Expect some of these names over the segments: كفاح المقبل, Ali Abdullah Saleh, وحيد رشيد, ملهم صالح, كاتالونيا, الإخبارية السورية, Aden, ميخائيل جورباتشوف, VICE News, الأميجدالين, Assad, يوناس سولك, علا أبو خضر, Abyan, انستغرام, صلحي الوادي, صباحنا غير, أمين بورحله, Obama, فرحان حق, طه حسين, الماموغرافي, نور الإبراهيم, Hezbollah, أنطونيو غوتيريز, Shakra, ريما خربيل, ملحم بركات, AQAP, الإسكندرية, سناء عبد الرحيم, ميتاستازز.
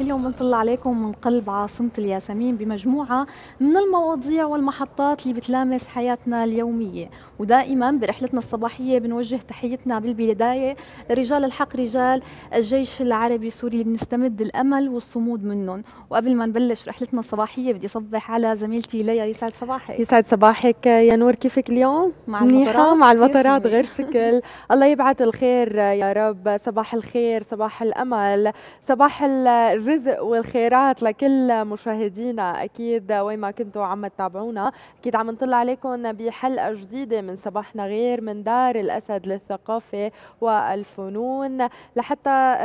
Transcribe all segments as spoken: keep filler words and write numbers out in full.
اليوم بنطلع عليكم من قلب عاصمة الياسمين بمجموعة من المواضيع والمحطات اللي بتلامس حياتنا اليومية، ودائما برحلتنا الصباحية بنوجه تحيتنا بالبداية لرجال الحق، رجال الجيش العربي السوري اللي بنستمد الأمل والصمود منهم. وقبل ما نبلش رحلتنا الصباحية بدي صبح على زميلتي ليا. يسعد صباحك. يسعد صباحك يا نور، كيفك اليوم؟ مع المطرات مع المطرات غير شكل. الله يبعث الخير يا رب. صباح الخير، صباح الأمل، صباح الرزق والخيرات لكل مشاهدينا. اكيد وين ما كنتوا عم تتابعونا، اكيد عم نطلع عليكم بحلقه جديده من صباحنا غير من دار الاسد للثقافه والفنون، لحتى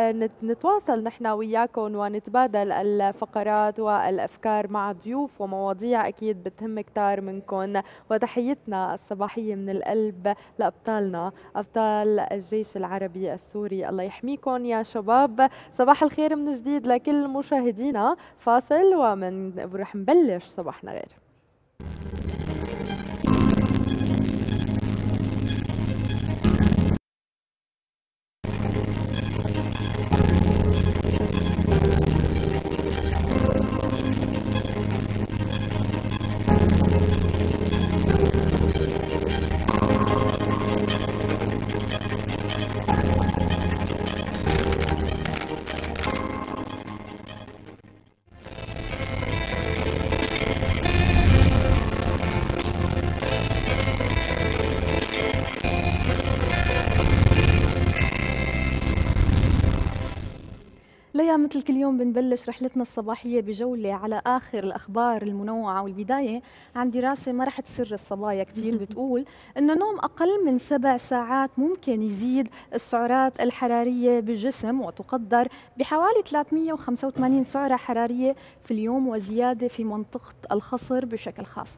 نتواصل نحن وياكم ونتبادل الفقرات والافكار مع ضيوف ومواضيع اكيد بتهم كتار منكم. وتحيتنا الصباحيه من القلب لابطالنا، ابطال الجيش العربي السوري، الله يحميكم يا شباب. صباح الخير من جديد لكل مشاهدينا. فاصل ومن رح نبلش صباحنا غير. مثل كل يوم بنبلش رحلتنا الصباحية بجولة على آخر الأخبار المنوعة، والبداية عن دراسة ما رح تسر الصبايا كتير بتقول إنه نوم أقل من سبع ساعات ممكن يزيد السعرات الحرارية بالجسم، وتقدر بحوالي ثلاثمئة وخمسة وثمانين سعرة حرارية في اليوم، وزيادة في منطقة الخصر بشكل خاص.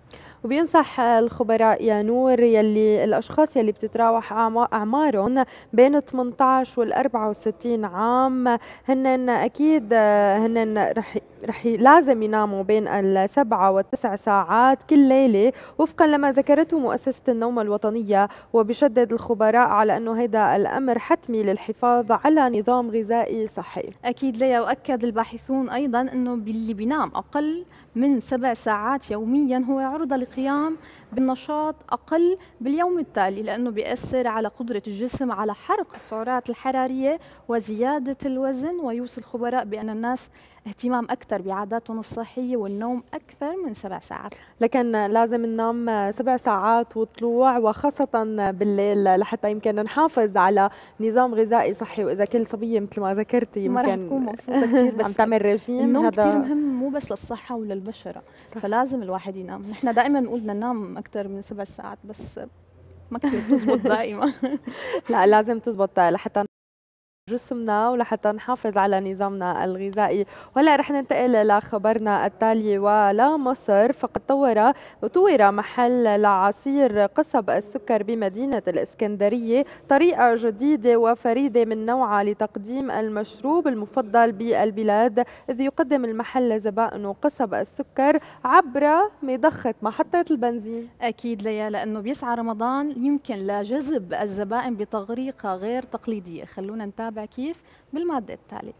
وبينصح الخبراء يا نور يلي الأشخاص يلي بتتراوح أعمارهم بين ثمانية عشر وال أربعة وستين عام هن أكيد هن رح رح لازم يناموا بين السبعة والتسع ساعات كل ليلة وفقا لما ذكرته مؤسسة النوم الوطنية. وبيشدد الخبراء على أنه هذا الأمر حتمي للحفاظ على نظام غذائي صحي. أكيد ليا. وأكد الباحثون أيضا أنه اللي بينام أقل من سبع ساعات يوميا هو عرضة لقيام بالنشاط أقل باليوم التالي، لأنه بيأثر على قدرة الجسم على حرق السعرات الحرارية وزيادة الوزن. ويوصي الخبراء بأن الناس اهتمام أكثر بعاداتهم الصحية والنوم أكثر من سبع ساعات. لكن لازم ننام سبع ساعات وطلوع، وخاصة بالليل، لحتى يمكن نحافظ على نظام غذائي صحي. وإذا كل صبية مثل ما ذكرتي يمكن ما رح تكون مبسوطة كثير، بس عم تعمل رجيم. النوم كثير مهم، مو بس للصحة وللبشرة، فلازم الواحد ينام. نحن دائما نقول بدنا ننام أكثر من سبع ساعات، بس ما كثير بتزبط دائما. لا لازم تزبط لحتى جسمنا ولحتى نحافظ على نظامنا الغذائي. وهلا رح ننتقل لخبرنا التالي ولا مصر، فقد طور طور محل لعصير قصب السكر بمدينة الإسكندرية طريقة جديدة وفريدة من نوعها لتقديم المشروب المفضل بالبلاد، إذ يقدم المحل لزبائنه قصب السكر عبر مضخة محطة البنزين. أكيد ليا، لأنه بيسعى رمضان يمكن لجذب الزبائن بطريقة غير تقليدية. خلونا نتابع كيف بالمادة التالية.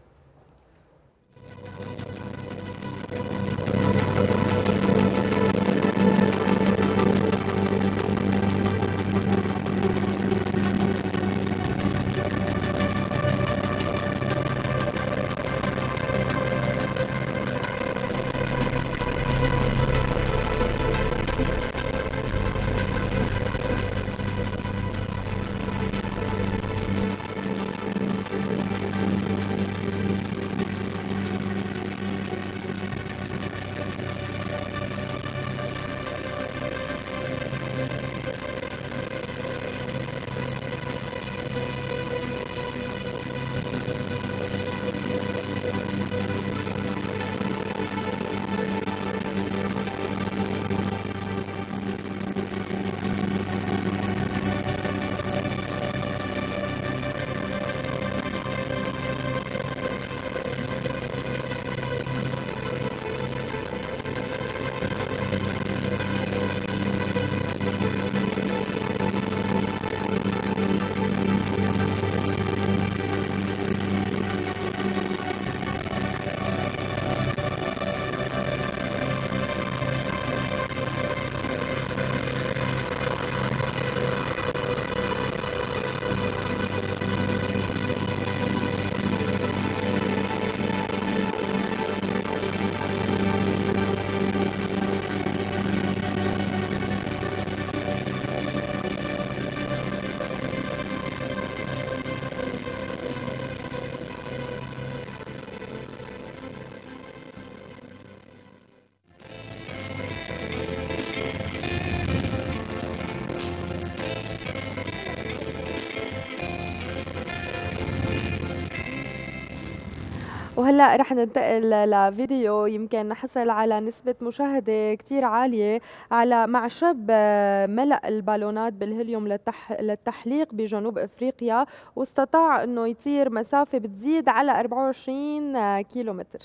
وهلا رح ننتقل لفيديو يمكن حصل على نسبة مشاهدة كتير عالية على مع شاب ملأ البالونات بالهيليوم للتح... للتحليق بجنوب افريقيا، واستطاع انه يطير مسافة بتزيد على أربعة وعشرين كيلومتر.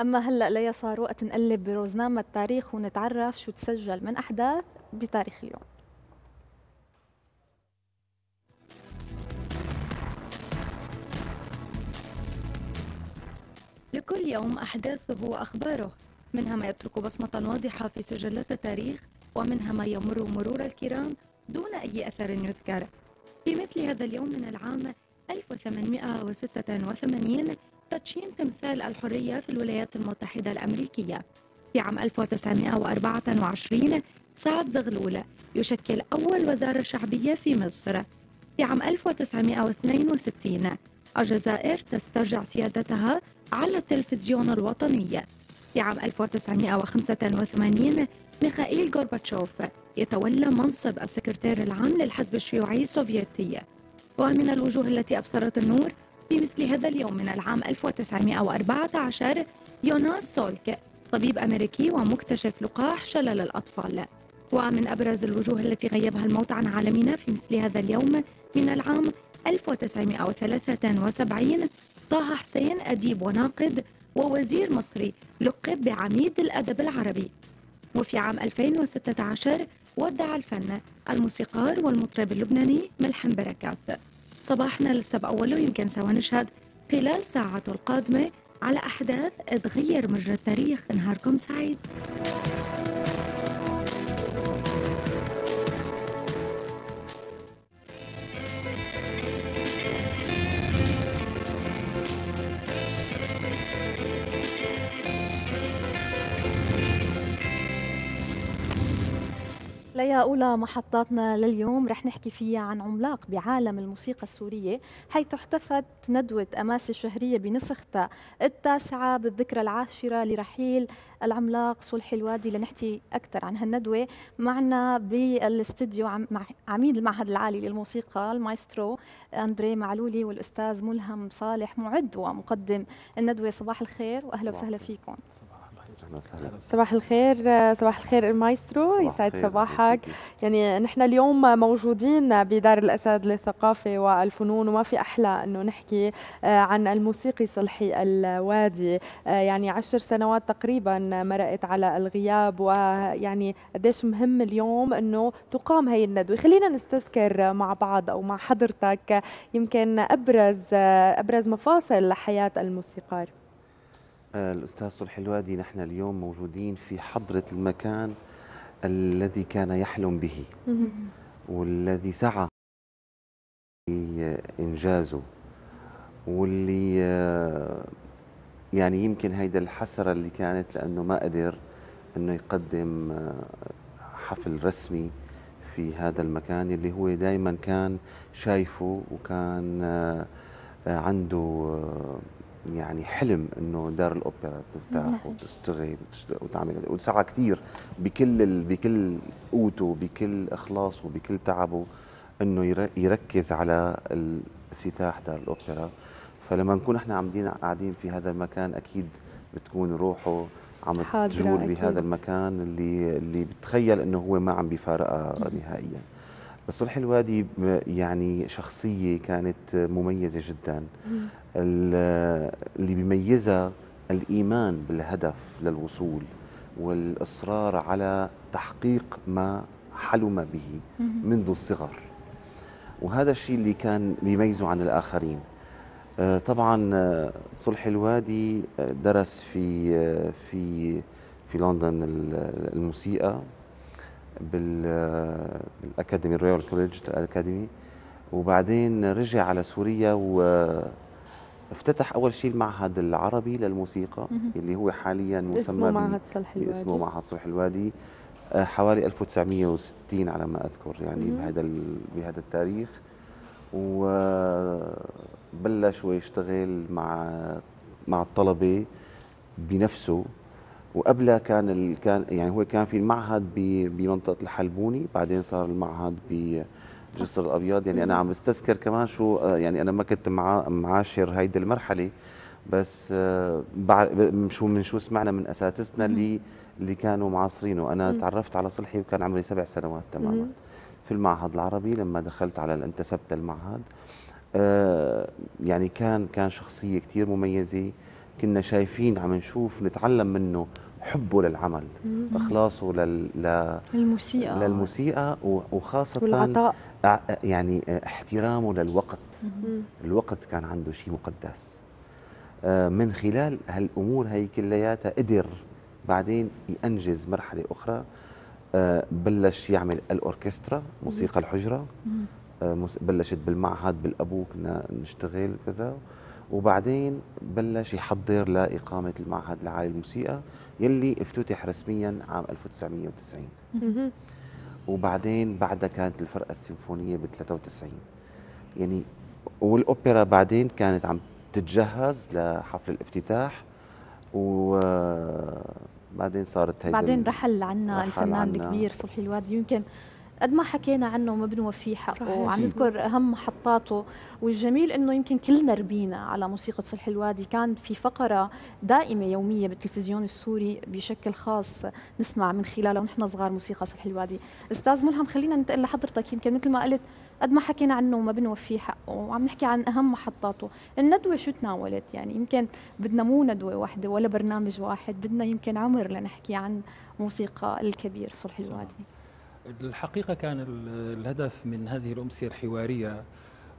أما هلأ ليا صار وقت نقلب بروزنامة التاريخ ونتعرف شو تسجل من أحداث بتاريخ اليوم. لكل يوم أحداثه وأخباره، منها ما يترك بصمة واضحة في سجلات التاريخ، ومنها ما يمر مرور الكرام دون أي أثر يذكر. في مثل هذا اليوم من العام ألف وثمانمئة وستة وثمانين تدشين تمثال الحرية في الولايات المتحدة الأمريكية. في عام ألف وتسعمئة وأربعة وعشرين سعد زغلول يشكل أول وزارة شعبية في مصر. في عام ألف وتسعمئة واثنين وستين الجزائر تسترجع سيادتها على التلفزيون الوطني. في عام ألف وتسعمئة وخمسة وثمانين ميخائيل جورباتشوف يتولى منصب السكرتير العام للحزب الشيوعي السوفيتي. ومن الوجوه التي أبصرت النور في مثل هذا اليوم من العام ألف وتسعمئة وأربعة عشر يوناس سولك، طبيب أمريكي ومكتشف لقاح شلل الأطفال. ومن أبرز الوجوه التي غيبها الموت عن عالمنا في مثل هذا اليوم من العام ألف وتسعمئة وثلاثة وسبعين طه حسين، أديب وناقد ووزير مصري، لقب بعميد الأدب العربي. وفي عام ألفين وستة عشر ودع الفن الموسيقار والمطرب اللبناني ملحم بركات. صباحنا لسه بأوله، يمكن سوا نشهد خلال ساعته القادمة على أحداث تغير مجرى التاريخ. نهاركم سعيد. ليا أولى محطاتنا لليوم رح نحكي فيها عن عملاق بعالم الموسيقى السورية، حيث احتفت ندوة أماسي الشهرية بنسختها التاسعة بالذكرى العاشرة لرحيل العملاق صلحي الوادي. لنحكي أكثر عن هالندوة معنا بالاستديو عميد المعهد العالي للموسيقى المايسترو اندري معلولي والأستاذ ملهم صالح، معد ومقدم الندوة. صباح الخير وأهلا وسهلا فيكم. صباح الخير. صباح الخير المايسترو، يسعد صباحك. يعني نحن اليوم موجودين بدار الأسد للثقافة والفنون، وما في أحلى أنه نحكي عن الموسيقي صلحي الوادي. يعني عشر سنوات تقريبا مرقت على الغياب، ويعني قديش مهم اليوم أنه تقام هي الندوة. خلينا نستذكر مع بعض أو مع حضرتك يمكن أبرز أبرز مفاصل حياة الموسيقار. الأستاذ صلحي الوادي، نحن اليوم موجودين في حضرة المكان الذي كان يحلم به والذي سعى إنجازه، واللي يعني يمكن هيدا الحسرة اللي كانت لأنه ما قدر أنه يقدم حفل رسمي في هذا المكان اللي هو دايما كان شايفه، وكان عنده يعني حلم انه دار الاوبرا تفتح وتشتغل وتعمل، وسعى كثير بكل بكل قوته بكل اخلاصه بكل تعبه انه يركز على افتتاح دار الاوبرا. فلما نكون احنا عاملين قاعدين في هذا المكان اكيد بتكون روحه عم تجول بهذا المكان اللي اللي بتخيل انه هو ما عم بيفارقها نهائيا. صلحي الوادي يعني شخصية كانت مميزة جدا، اللي بيميزها الإيمان بالهدف للوصول والإصرار على تحقيق ما حلم به منذ الصغر، وهذا الشيء اللي كان بيميزه عن الآخرين. طبعا صلحي الوادي درس في في في لندن الموسيقى بالأكاديمي الرويال كوليدج الأكاديمي، وبعدين رجع على سوريا وافتتح أول شيء المعهد العربي للموسيقى اللي هو حاليا مسمى معهد صلحي الوادي، اسمه معهد صلحي الوادي، حوالي ألف وتسعمئة وستين على ما أذكر يعني بهذا بهذا التاريخ. وبلش ويشتغل مع مع الطلبة بنفسه، وقبلها كان ال... كان يعني هو كان في المعهد ب... بمنطقه الحلبوني، بعدين صار المعهد بجسر الابيض. يعني انا عم بستذكر كمان شو يعني انا ما كنت مع... معاشر هيدي المرحله، بس بع... شو من شو سمعنا من اساتذتنا اللي اللي كانوا معاصرينه. انا تعرفت على صلحي وكان عمري سبع سنوات تماما في المعهد العربي لما دخلت على انتسبت المعهد. آه يعني كان كان شخصيه كثير مميزه، كنا شايفين عم نشوف نتعلم منه حبه للعمل، اخلاصه لل... لل... للموسيقى للموسيقى وخاصه والعطاء، يعني احترامه للوقت. مم. الوقت كان عنده شيء مقدس، من خلال هالامور هي كلياتها قدر بعدين ينجز مرحله اخرى. بلش يعمل الاوركسترا، موسيقى الحجره، بلشت بالمعهد بالابو كنا نشتغل كذا، وبعدين بلش يحضر لإقامة المعهد العالي للموسيقى يلي افتتح رسمياً عام ألف وتسعمئة وتسعين. وبعدين بعدها كانت الفرقة السيمفونية ب ثلاثة وتسعين، يعني والأوبرا بعدين كانت عم تتجهز لحفل الافتتاح، وبعدين صارت هيدا. بعدين رحل عنا الفنان الكبير صلحي الوادي، يمكن قد ما حكينا عنه ما بنوفيه حقه وعم نذكر اهم محطاته. والجميل انه يمكن كلنا ربينا على موسيقى صلحي الوادي، كان في فقره دائمه يوميه بالتلفزيون السوري بشكل خاص نسمع من خلالها ونحن صغار موسيقى صلحي الوادي. استاذ ملهم، خلينا ننتقل لحضرتك. يمكن مثل ما قلت قد ما حكينا عنه ما بنوفيه حقه وعم نحكي عن اهم محطاته. الندوه شو تناولت؟ يعني يمكن بدنا مو ندوه واحده ولا برنامج واحد، بدنا يمكن عمر لنحكي عن موسيقى الكبير صلحي الوادي. الحقيقة كان الهدف من هذه الأمسية الحوارية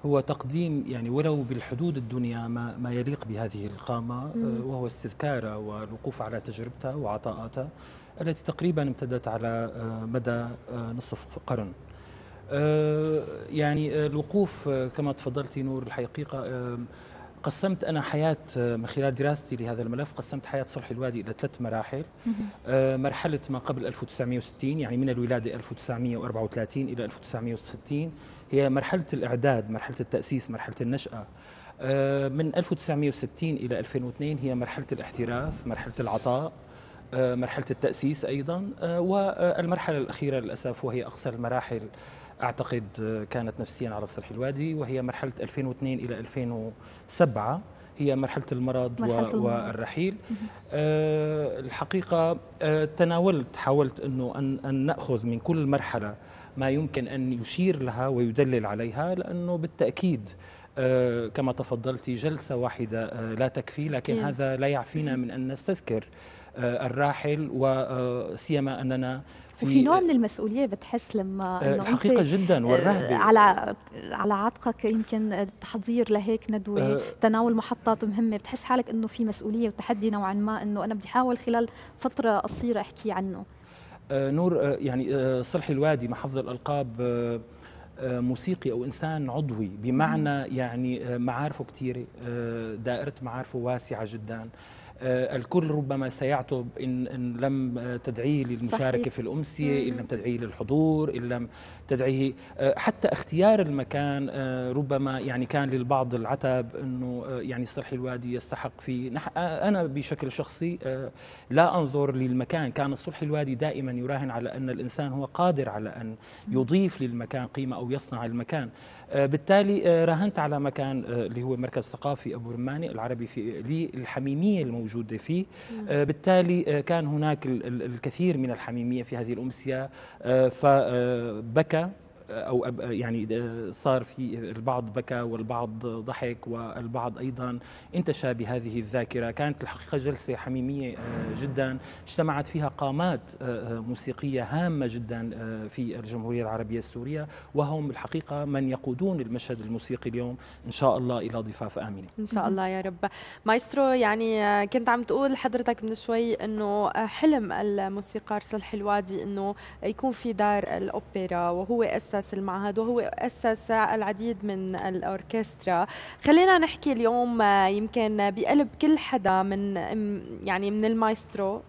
هو تقديم يعني ولو بالحدود الدنيا ما, ما يليق بهذه القامة، وهو استذكارها والوقوف على تجربتها وعطاءاتها التي تقريبا امتدت على مدى نصف قرن. يعني الوقوف كما تفضلتي نور، الحقيقة قسمت أنا حياة من خلال دراستي لهذا الملف، قسمت حياة صلحي الوادي إلى ثلاث مراحل. مرحلة ما قبل ألف وتسعمئة وستين، يعني من الولادة ألف وتسعمئة وأربعة وثلاثين إلى ألف وتسعمئة وستين، هي مرحلة الإعداد، مرحلة التأسيس، مرحلة النشأة. من ألف وتسعمئة وستين إلى ألفين واثنين هي مرحلة الاحتراف، مرحلة العطاء، مرحلة التأسيس أيضا، والمرحلة الأخيرة للأسف وهي أقصر المراحل أعتقد كانت نفسيا على صلحي الوادي، وهي مرحلة ألفين واثنين إلى ألفين وسبعة، هي مرحلة المرض مرحلة والرحيل. أه الحقيقة أه تناولت، حاولت أنه أن, أن نأخذ من كل مرحلة ما يمكن أن يشير لها ويدلل عليها، لأنه بالتأكيد أه كما تفضلتي جلسة واحدة أه لا تكفي، لكن هذا لا يعفينا من أن نستذكر الراحل، وسيما أننا في وفي نوع من المسؤولية بتحس لما الحقيقة جدا والرهبة على على عاتقك يمكن تحضير لهيك ندوة، أه تناول محطات مهمة، بتحس حالك أنه في مسؤولية وتحدي نوعا ما أنه أنا بدي أحاول خلال فترة قصيرة أحكي عنه. أه نور، يعني صلحي الوادي محافظ الألقاب موسيقي أو إنسان عضوي، بمعنى يعني معارفه كثيرة، دائرة معارفه واسعة جدا، الكل ربما سيعتب إن, إن لم تدعيه للمشاركة صحيح. في الأمسية، إن لم تدعيه للحضور، إن لم تدعيه حتى اختيار المكان، ربما يعني كان للبعض العتب أنه يعني صلحي الوادي يستحق فيه. أنا بشكل شخصي لا أنظر للمكان، كان صلحي الوادي دائما يراهن على أن الإنسان هو قادر على أن يضيف للمكان قيمة أو يصنع المكان، بالتالي راهنت على مكان اللي هو مركز ثقافي أبو رماني العربي في للحميمية الموجودة فيه، بالتالي كان هناك الكثير من الحميمية في هذه الأمسية، فبكى أو يعني صار في البعض بكى والبعض ضحك والبعض أيضا انتشى بهذه الذاكرة. كانت الحقيقة جلسة حميمية جدا اجتمعت فيها قامات موسيقية هامة جدا في الجمهورية العربية السورية، وهم الحقيقة من يقودون المشهد الموسيقي اليوم إن شاء الله إلى ضفاف آمنة إن شاء الله يا رب. مايسترو، يعني كنت عم تقول حضرتك من شوي أنه حلم الموسيقار صلحي الوادي أنه يكون في دار الأوبرا، وهو أسس المعهد وهو أسس العديد من الأوركسترا. خلينا نحكي اليوم يمكن بقلب كل حدا من يعني من المايسترو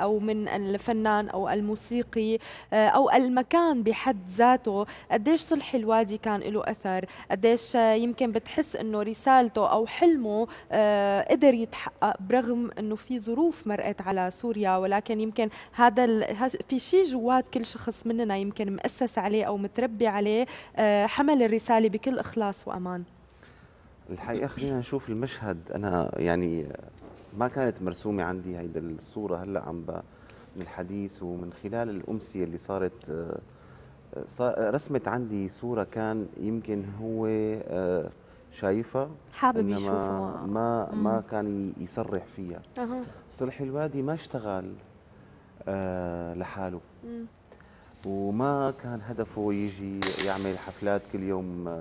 أو من الفنان أو الموسيقي أو المكان بحد ذاته، قديش صلحي الوادي كان له أثر، قديش يمكن بتحس أنه رسالته أو حلمه قدر يتحقق برغم أنه في ظروف مرقت على سوريا، ولكن يمكن هذا في شيء جوات كل شخص مننا يمكن مؤسس عليه أو متربي عليه، حمل الرسالة بكل إخلاص وأمان. الحقيقة خلينا نشوف المشهد. أنا يعني ما كانت مرسومة عندي هيدا الصورة، هلا عم من الحديث ومن خلال الأمسية اللي صارت رسمت عندي صورة كان يمكن هو شايفها حابب يشوفها، ما ما كان يصرح فيها. أه. صلحي الوادي ما اشتغل لحاله، مم. وما كان هدفه يجي يعمل حفلات كل يوم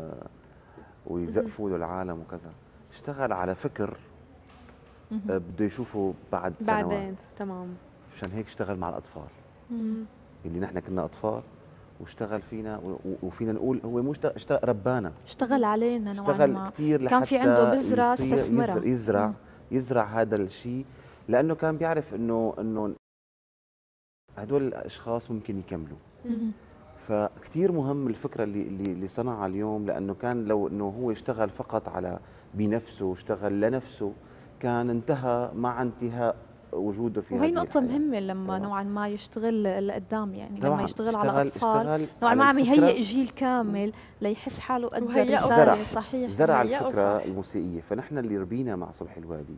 ويزقفوا له العالم وكذا، اشتغل على فكر بده يشوفه بعد سنوات بعدين. تمام، عشان هيك اشتغل مع الأطفال اللي نحن كنا أطفال، واشتغل فينا وفينا نقول هو مو اشتغل، ربانا، اشتغل علينا نوعا ما، كان في عنده بذرة استثمرها، يزرع يزرع هذا الشيء، لأنه كان بيعرف إنه إنه هدول الأشخاص ممكن يكملوا. مم. فكتير مهم الفكرة اللي اللي صنعها اليوم، لأنه كان لو إنه هو اشتغل فقط على بنفسه، اشتغل لنفسه، كان انتهى مع انتهاء وجوده في هذه الحياة. وهي نقطة مهمة لما نوعا ما يشتغل لقدام، يعني لما يشتغل اشتغل على أطفال نوعا ما عم يهيئ جيل كامل ليحس حاله قد رسالة. صحيح، زرع الفكرة الموسيقية. فنحن اللي ربينا مع صلحي الوادي،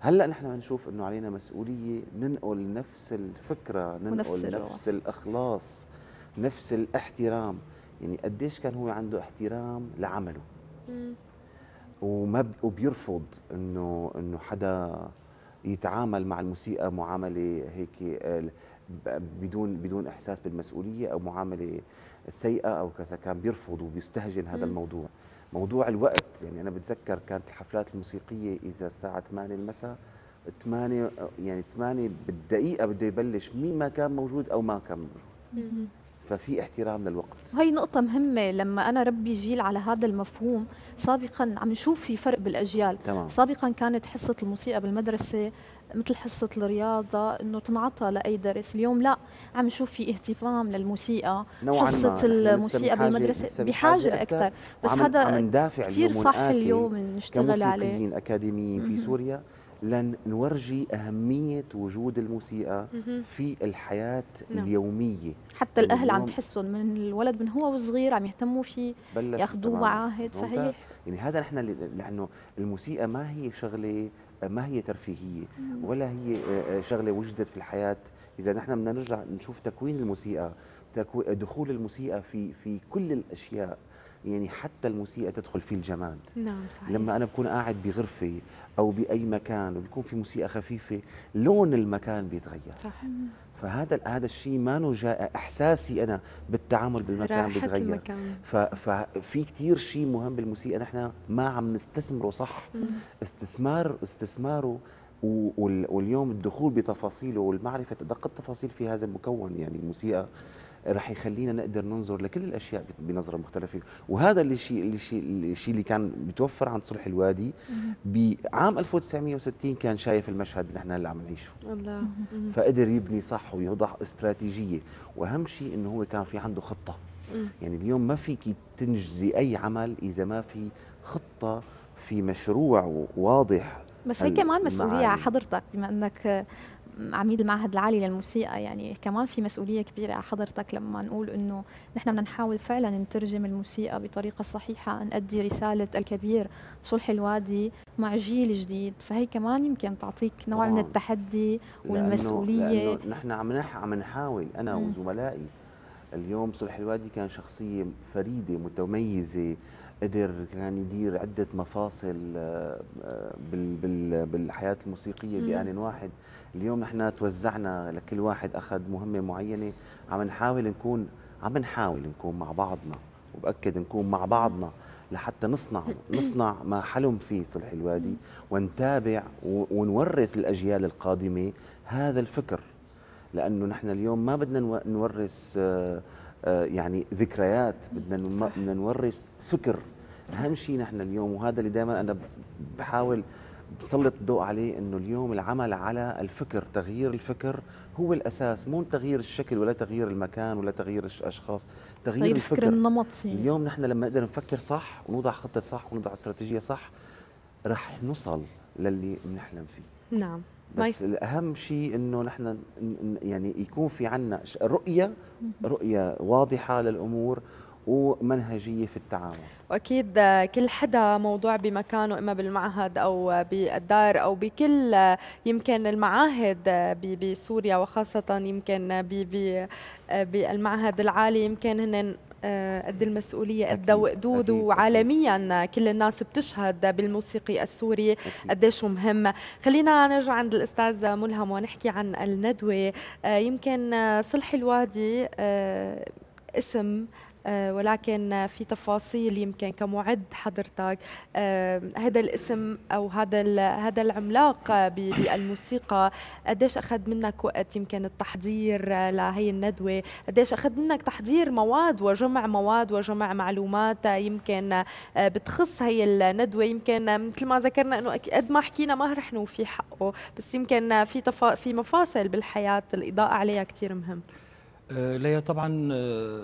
هلا نحن بنشوف انه علينا مسؤولية ننقل نفس الفكرة، ننقل نفس الإخلاص، نفس الاحترام. يعني قديش كان هو عنده احترام لعمله، م. وما وبيرفض انه انه حدا يتعامل مع الموسيقى معامله هيك بدون بدون احساس بالمسؤوليه او معامله سيئه او كذا، كان بيرفض وبيستهجن هذا الموضوع. موضوع الوقت، يعني انا بتذكر كانت الحفلات الموسيقيه اذا الساعه ثمانية المساء، ثمانية يعني ثمانية بالدقيقه بده يبلش، مين ما كان موجود او ما كان موجود. مم. ففي احترام للوقت، وهي نقطة مهمة. لما أنا ربي جيل على هذا المفهوم، سابقا عم نشوف في فرق بالأجيال. تمام. سابقا كانت حصة الموسيقى بالمدرسة مثل حصة الرياضة، إنه تنعطى لأي درس. اليوم لا، عم نشوف في اهتمام للموسيقى، حصة الموسيقى بالمدرسة بحاجة أكثر، بس هذا كثير صح اليوم نشتغل عليه كموسيقيين أكاديميين في سوريا، لن نورجي أهمية وجود الموسيقى في الحياة اليومية. حتى الأهل عم تحسن من الولد من هو وصغير عم يهتموا فيه، ياخذوه معاهد. صحيح، يعني هذا نحن، لأنه الموسيقى ما هي شغلة، ما هي ترفيهية ولا هي شغلة وجدت في الحياة. إذا نحن بدنا نرجع نشوف تكوين الموسيقى، دخول الموسيقى في في كل الأشياء، يعني حتى الموسيقى تدخل فيه الجماد. نعم صحيح. لما أنا بكون قاعد بغرفة أو بأي مكان وبيكون في موسيقى خفيفة، لون المكان بيتغير. صحيح. فهذا هذا الشيء ما له جائع، احساسي انا بالتعامل بالمكان بيتغير. ففي كثير شيء مهم بالموسيقى نحن ما عم نستثمره صح. مم. استثمار استثماره واليوم الدخول بتفاصيله والمعرفه ادق التفاصيل في هذا المكون، يعني الموسيقى رح يخلينا نقدر ننظر لكل الاشياء بنظره مختلفه، وهذا اللي الشيء اللي الشيء اللي كان بيتوفر عند صلحي الوادي بعام ألف وتسعمئة وستين. كان شايف المشهد اللي احنا اللي عم نعيشه الله، فقدر يبني صح ويوضع استراتيجيه، واهم شيء انه هو كان في عنده خطه. يعني اليوم ما فيك تنجزي اي عمل اذا ما في خطه، في مشروع واضح. بس هي كمان مسؤوليه على حضرتك بما انك عميد المعهد العالي للموسيقى، يعني كمان في مسؤولية كبيرة على حضرتك لما نقول إنه نحن بدنا نحاول فعلا نترجم الموسيقى بطريقة صحيحة، نأدي رسالة الكبير صلحي الوادي مع جيل جديد، فهي كمان يمكن تعطيك نوع من التحدي والمسؤولية. لأنه نحن عم نح عم نحاول أنا م. وزملائي. اليوم صلحي الوادي كان شخصية فريدة متميزة، قدر كان يدير عدة مفاصل بالحياة الموسيقية بآن واحد. اليوم نحن توزعنا، لكل واحد أخذ مهمة معينة، عم نحاول نكون عم نحاول نكون مع بعضنا، وبأكد نكون مع بعضنا لحتى نصنع نصنع ما حلم فيه صلحي الوادي، ونتابع ونورث الأجيال القادمة هذا الفكر، لأنه نحن اليوم ما بدنا نورث يعني ذكريات، بدنا بدنا نورث فكر. أهم شيء نحن اليوم، وهذا اللي دائما أنا بحاول بسلط الضوء عليه، انه اليوم العمل على الفكر، تغيير الفكر هو الاساس، مو تغيير الشكل ولا تغيير المكان ولا تغيير الاشخاص، تغيير, تغيير الفكر, الفكر النمطي. اليوم نحن لما نقدر نفكر صح ونوضع خطه صح ونوضع استراتيجيه صح، رح نوصل للي بنحلم فيه. نعم. بس الاهم شيء انه نحن يعني يكون في عندنا رؤيه رؤيه واضحه للامور ومنهجية في التعامل. وأكيد كل حدا موضوع بمكانه، إما بالمعهد أو بالدار أو بكل يمكن المعاهد بسوريا، وخاصة يمكن بالمعهد العالي، يمكن هن قد المسؤولية قد وقدود، وعالميا كل الناس بتشهد بالموسيقي السوري قديش مهم. خلينا نرجع عند الأستاذ ملهم ونحكي عن الندوة. يمكن صلحي الوادي اسم، ولكن في تفاصيل يمكن كمعد حضرتك هذا الاسم او هذا هذا العملاق بالموسيقى قديش اخذ منك وقت يمكن التحضير لهي الندوه؟ قديش اخذ منك تحضير مواد وجمع مواد وجمع معلومات يمكن بتخص هي الندوه؟ يمكن مثل ما ذكرنا انه قد ما حكينا ما رح نوفي حقه، بس يمكن في تفا في مفاصل بالحياه الاضاءه عليها كثير مهم. ليا طبعا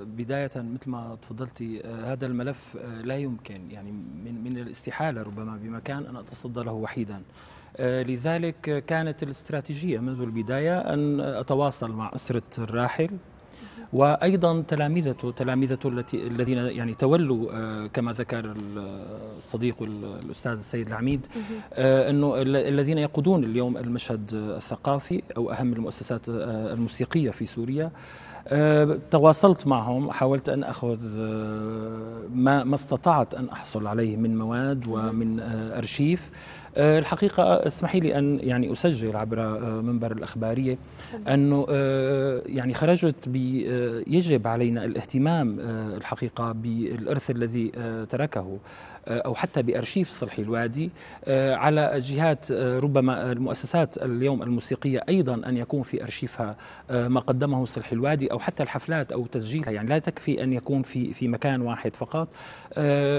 بداية مثل ما تفضلتي، هذا الملف لا يمكن يعني من من الاستحالة ربما بمكان أن أتصدى له وحيدا، لذلك كانت الاستراتيجية منذ البداية أن أتواصل مع أسرة الراحل وأيضا تلاميذته تلاميذته التي الذين يعني تولوا كما ذكر الصديق الأستاذ السيد العميد أنه الذين يقودون اليوم المشهد الثقافي أو أهم المؤسسات الموسيقية في سوريا. تواصلت معهم، حاولت أن أخذ ما ما استطعت أن أحصل عليه من مواد ومن أرشيف. الحقيقة اسمحي لي أن يعني أسجل عبر منبر الإخبارية أنه يعني خرجت بيجب علينا الاهتمام الحقيقة بالإرث الذي تركه أو حتى بأرشيف صلحي الوادي على جهات ربما المؤسسات اليوم الموسيقية أيضا أن يكون في أرشيفها ما قدمه صلحي الوادي أو حتى الحفلات أو تسجيلها، يعني لا تكفي أن يكون في في مكان واحد فقط.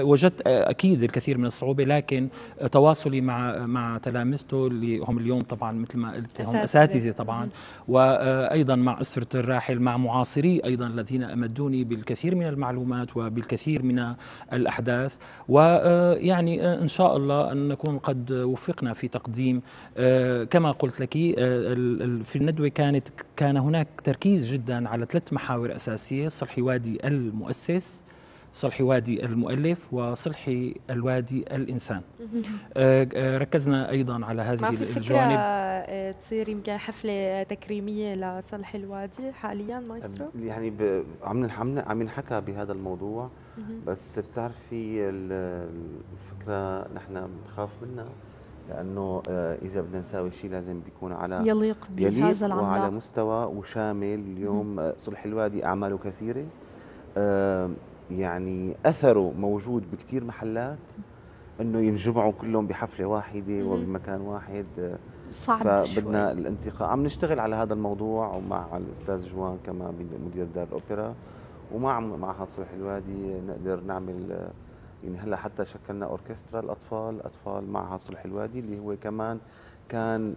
وجدت أكيد الكثير من الصعوبة، لكن تواصلي مع مع تلامذته اللي هم اليوم طبعا مثل ما قلت هم أساتذة طبعا، وأيضا مع أسرة الراحل، مع معاصري أيضا الذين أمدوني بالكثير من المعلومات وبالكثير من الأحداث، و يعني إن شاء الله أن نكون قد وفقنا في تقديم كما قلت لك. في الندوة كانت كان هناك تركيز جدا على ثلاث محاور أساسية: صلحي الوادي المؤسس، صلحي وادي المؤلف وصلحي الوادي الإنسان. ركزنا أيضا على هذه الجوانب. ما في فكرة تصير يمكن حفلة تكريمية لصلحي الوادي حاليا مايسترو؟ يعني ب... عم عم نحكى بهذا الموضوع، بس بتعرفي الفكرة نحن بنخاف منها، لأنه إذا بدنا نساوي شيء لازم بيكون على يليق بهذا العمل وعلى مستوى وشامل. اليوم صلحي الوادي أعماله كثيرة، يعني أثره موجود بكثير محلات، أنه ينجمعوا كلهم بحفلة واحدة وبمكان واحد صعب. فبدنا الانتقاء، عم نشتغل على هذا الموضوع ومع الأستاذ جوان كمان مدير دار الأوبرا، ومع معهد صلحي الوادي نقدر نعمل. يعني هلا حتى شكلنا اوركسترا الاطفال، اطفال معهد صلحي الوادي اللي هو كمان كان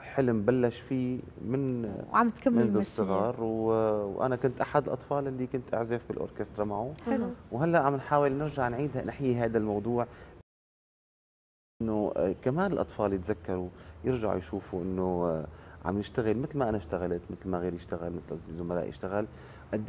حلم بلش فيه من وعم تكمل منذ الصغر، وانا كنت احد الاطفال اللي كنت اعزف بالاوركسترا معه. حلو. وهلا عم نحاول نرجع نعيد نحيي هذا الموضوع، انه كمان الاطفال يتذكروا، يرجعوا يشوفوا انه عم نشتغل مثل ما انا اشتغلت، مثل ما غيري اشتغل، مثل زملائي اشتغل.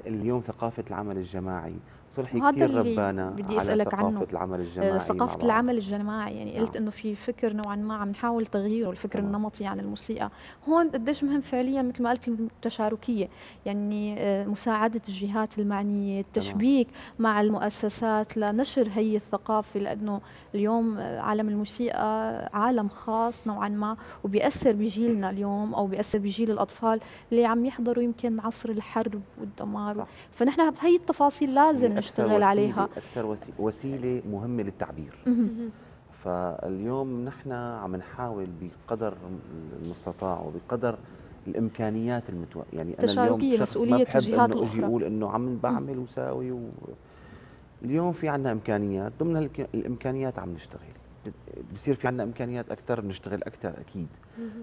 اليوم ثقافة العمل الجماعي صلحي كثير ربانا بدي أسألك على ثقافة عنه. العمل الجماعي، ثقافة العمل الجماعي يعني نعم. قلت إنه في فكر نوعا ما عم نحاول تغييره، الفكر نعم. النمطي عن الموسيقى. هون قديش مهم فعليا مثل ما قلت التشاركية، يعني مساعدة الجهات المعنية، التشبيك نعم. مع المؤسسات لنشر هي الثقافة، لأنه اليوم عالم الموسيقى عالم خاص نوعا ما، وبيأثر بجيلنا اليوم أو بيأثر بجيل الأطفال اللي عم يحضروا يمكن عصر الحرب والدمار صح. فنحن بهي التفاصيل لازم نشتغل عليها، أكثر وسيلة مهمة للتعبير. فاليوم نحن عم نحاول بقدر المستطاع وبقدر الإمكانيات المتوفرة، يعني أنا اليوم شخص ما بحب إنه أجي أقول إنه عم بعمل وساوي و... اليوم في عنا إمكانيات، ضمن هالك... الإمكانيات عم نشتغل، بصير في عنا إمكانيات أكثر، بنشتغل أكثر أكيد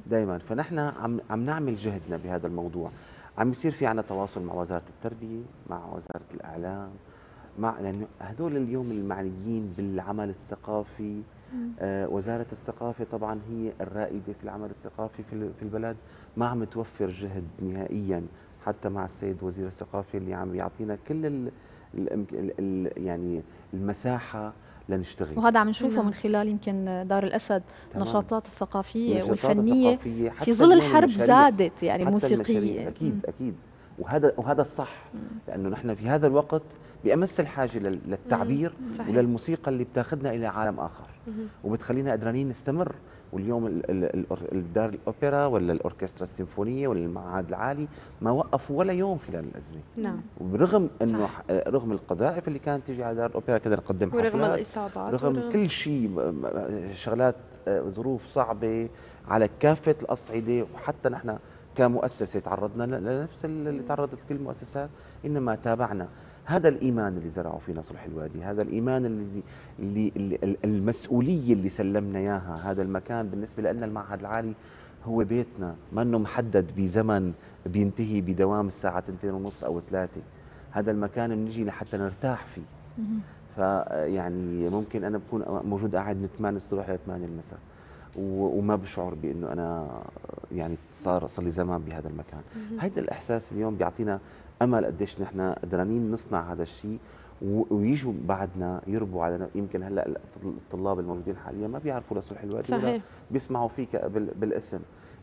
دائما. فنحن عم عم نعمل جهدنا بهذا الموضوع، عم يصير في عنا تواصل مع وزارة التربية، مع وزارة الإعلام، مع لأنه هدول اليوم المعنيين بالعمل الثقافي. آه وزارة الثقافة طبعا هي الرائدة في العمل الثقافي في في البلد، ما عم توفر جهد نهائيا، حتى مع السيد وزير الثقافة اللي عم يعطينا كل ال ال ال يعني المساحة لنشتغل. وهذا عم نشوفه من خلال يمكن دار الأسد، النشاطات الثقافية والفنية الثقافية في ظل الحرب زادت، يعني موسيقية أكيد أكيد، وهذا وهذا الصح، لأنه نحن في هذا الوقت بأمس الحاجة للتعبير وللموسيقى اللي بتاخذنا إلى عالم آخر وبتخلينا قدرانين نستمر. واليوم دار الأوبرا ولا الأوركسترا السيمفونية ولا المعهد العالي ما وقفوا ولا يوم خلال الأزمة، نعم، وبرغم إنه رغم القذائف اللي كانت تجي على دار الأوبرا كنا نقدم حفلات، ورغم الإصابات، رغم ورغم كل شيء، شغلات ظروف صعبة على كافة الأصعدة، وحتى نحن كمؤسسة تعرضنا لنفس اللي تعرضت كل المؤسسات، إنما تابعنا. هذا الإيمان اللي زرعوا فينا صلحي الوادي، هذا الإيمان اللي, اللي, اللي المسؤولية اللي سلمنا إياها، هذا المكان بالنسبة لنا المعهد العالي هو بيتنا، ما إنه محدد بزمن بينتهي بدوام الساعة اثنتين وثلاثين أو ثلاثة، هذا المكان بنجي لحتى نرتاح فيه. فيعني ممكن أنا بكون موجود قاعد من ثمانية الصبح ل ثمانية المساء وما بشعر بأنه أنا يعني صار صار لي زمان بهذا المكان. هيدا الإحساس اليوم بيعطينا أمل، قديش نحن قدرانين نصنع هذا الشيء ويجوا بعدنا يربوا على. يمكن هلا الطلاب الموجودين حاليا ما بيعرفوا لصلحي الوادي ولا بيسمعوا فيه بالاسم،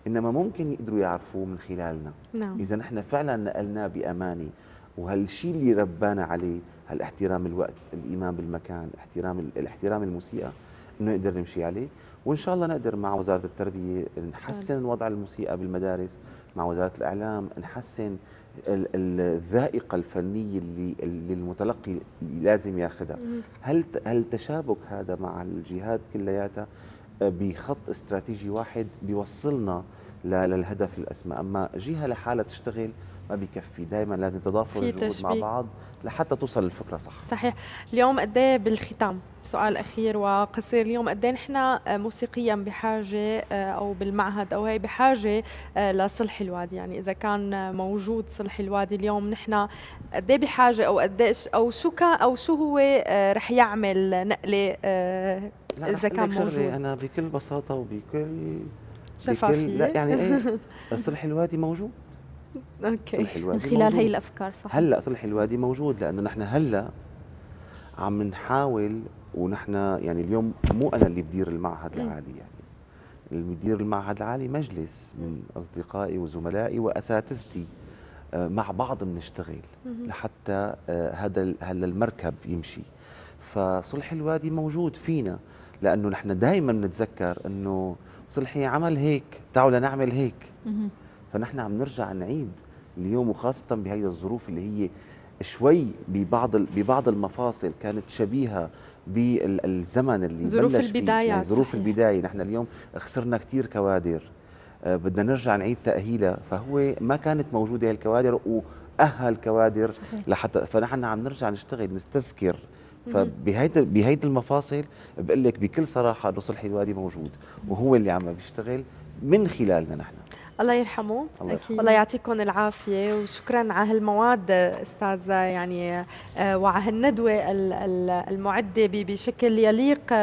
انما ممكن يقدروا يعرفوه من خلالنا. نعم. اذا نحن فعلا نقلناه بامانه، وهالشيء اللي ربانا عليه، هالاحترام الوقت، الايمان بالمكان، احترام الاحترام الموسيقى، انه نقدر نمشي عليه. وان شاء الله نقدر مع وزاره التربيه نحسن وضع الموسيقى بالمدارس، مع وزاره الاعلام نحسن الذائقة الفنية اللي, اللي المتلقي لازم ياخذها. هل هل تشابك هذا مع الجهات كلياتها بخط استراتيجي واحد بيوصلنا للهدف الأسمى، أما جهة لحالها تشتغل ما بيكفي، دائما لازم تضافر الجهود مع بعض لحتى توصل الفكرة صح. صحيح. اليوم قد ايه بالختام، سؤال أخير وقصير، اليوم قد ايه نحن موسيقيا بحاجة أو بالمعهد أو هي بحاجة لصلحي الوادي؟ يعني إذا كان موجود صلحي الوادي اليوم نحن قد ايه بحاجة، أو قد ايه أو شو كان أو شو هو رح يعمل نقلة إذا كان موجود؟ أنا بكل بساطة وبكل شفافية لا يعني إيه صلحي الوادي موجود. اوكي. من خلال هي الافكار صح. هلا صلحي الوادي موجود لانه نحن هلا عم نحاول ونحن يعني اليوم مو انا اللي بدير المعهد العالي، يعني اللي بدير المعهد العالي مجلس من اصدقائي وزملائي واساتذتي، مع بعض بنشتغل لحتى هذا هلا المركب يمشي. فصلحي الوادي موجود فينا، لانه نحن دائما بنتذكر انه صلحي عمل هيك، تعالوا لنعمل هيك. فنحن عم نرجع نعيد اليوم، وخاصه بهي الظروف اللي هي شوي ببعض ببعض المفاصل كانت شبيهه بالزمن اللي ظروف البدايه، يعني ظروف البدايه. نحن اليوم خسرنا كثير كوادر، بدنا نرجع نعيد تاهيلها، فهو ما كانت موجوده هي الكوادر واهل كوادر لحتى، فنحن عم نرجع نشتغل نستذكر. فبهيدي بهيدي المفاصل بقول لك بكل صراحه انه صلحي الوادي موجود، وهو اللي عم بيشتغل من خلالنا نحن. الله يرحمه. الله يعطيكم العافيه، وشكرا على هالمواد استاذه، يعني وعلى هالندوه المعده بشكل يليق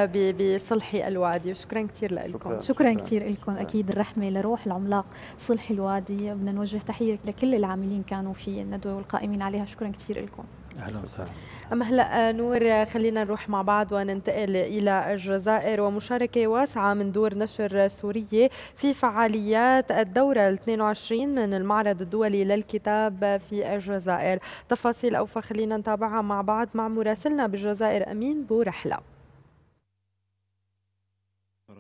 بصلحي الوادي، وشكرا كثير لكم. شكرا, شكرا كثير لكم. اكيد الرحمه لروح العملاق صلحي الوادي، بدنا نوجه تحيه لكل العاملين كانوا في الندوه والقائمين عليها، شكرا كثير لكم. اهلا وسهلا. اما هلا نور، خلينا نروح مع بعض وننتقل الى الجزائر ومشاركه واسعه من دور نشر سوريه في فعاليات الدوره الاثنين وعشرين من المعرض الدولي للكتاب في الجزائر. تفاصيل اوفى خلينا نتابعها مع بعض مع مراسلنا بالجزائر امين بورحله.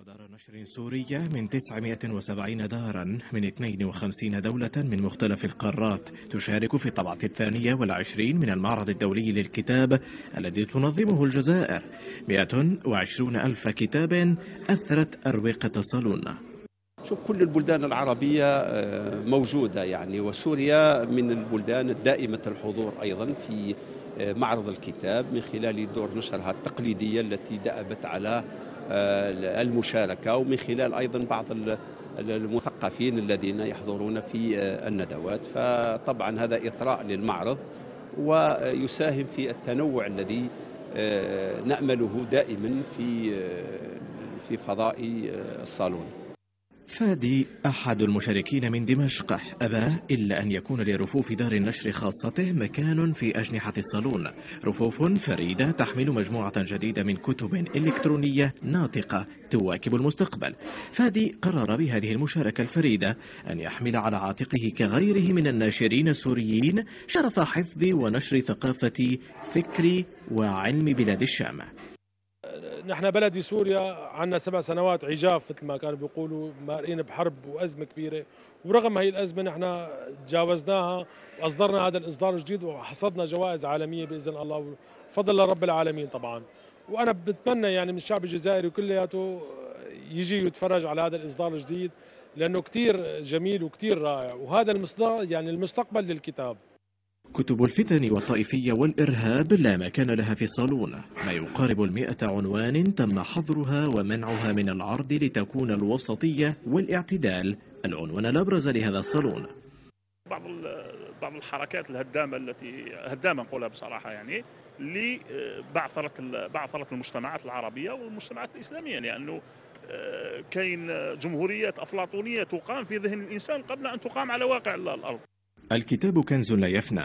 دار نشر سورية من تسعمئة وسبعين داراً من اثنتين وخمسين دولة من مختلف القارات تشارك في الطبعة الثانية والعشرين من المعرض الدولي للكتاب الذي تنظمه الجزائر. مئة وعشرون ألف كتاب أثرت أروقة صالونة. شوف كل البلدان العربية موجودة يعني، وسوريا من البلدان الدائمة الحضور أيضاً في معرض الكتاب من خلال دور نشرها التقليدية التي دأبت على المشاركة، ومن خلال أيضا بعض المثقفين الذين يحضرون في الندوات. فطبعا هذا إثراء للمعرض ويساهم في التنوع الذي نأمله دائما في في فضاء الصالون. فادي أحد المشاركين من دمشق أبى إلا أن يكون لرفوف دار النشر خاصته مكان في أجنحة الصالون، رفوف فريدة تحمل مجموعة جديدة من كتب إلكترونية ناطقة تواكب المستقبل. فادي قرر بهذه المشاركة الفريدة أن يحمل على عاتقه كغيره من الناشرين السوريين شرف حفظ ونشر ثقافة فكر وعلم بلاد الشام. نحن بلدي سوريا عندنا سبع سنوات عجاف مثل ما كانوا بيقولوا، مارقين بحرب وأزمة كبيرة، ورغم هي الأزمة نحن تجاوزناها وأصدرنا هذا الإصدار الجديد وحصدنا جوائز عالمية بإذن الله وفضل رب العالمين طبعا. وأنا بتمنى يعني من الشعب الجزائري كلياته يجي يتفرج على هذا الإصدار الجديد، لأنه كتير جميل وكتير رائع، وهذا يعني المستقبل للكتاب. كتب الفتن والطائفية والإرهاب لا مكان لها في الصالون، ما يقارب المئة عنوان تم حظرها ومنعها من العرض لتكون الوسطية والاعتدال العنوان الأبرز لهذا الصالون. بعض بعض الحركات الهدامة التي هدامة نقولها بصراحة يعني، اللي بعثرت بعثرت المجتمعات العربية والمجتمعات الإسلامية، لأنه يعني كاين جمهوريات أفلاطونية تقام في ذهن الإنسان قبل أن تقام على واقع الأرض. الكتاب كنز لا يفنى.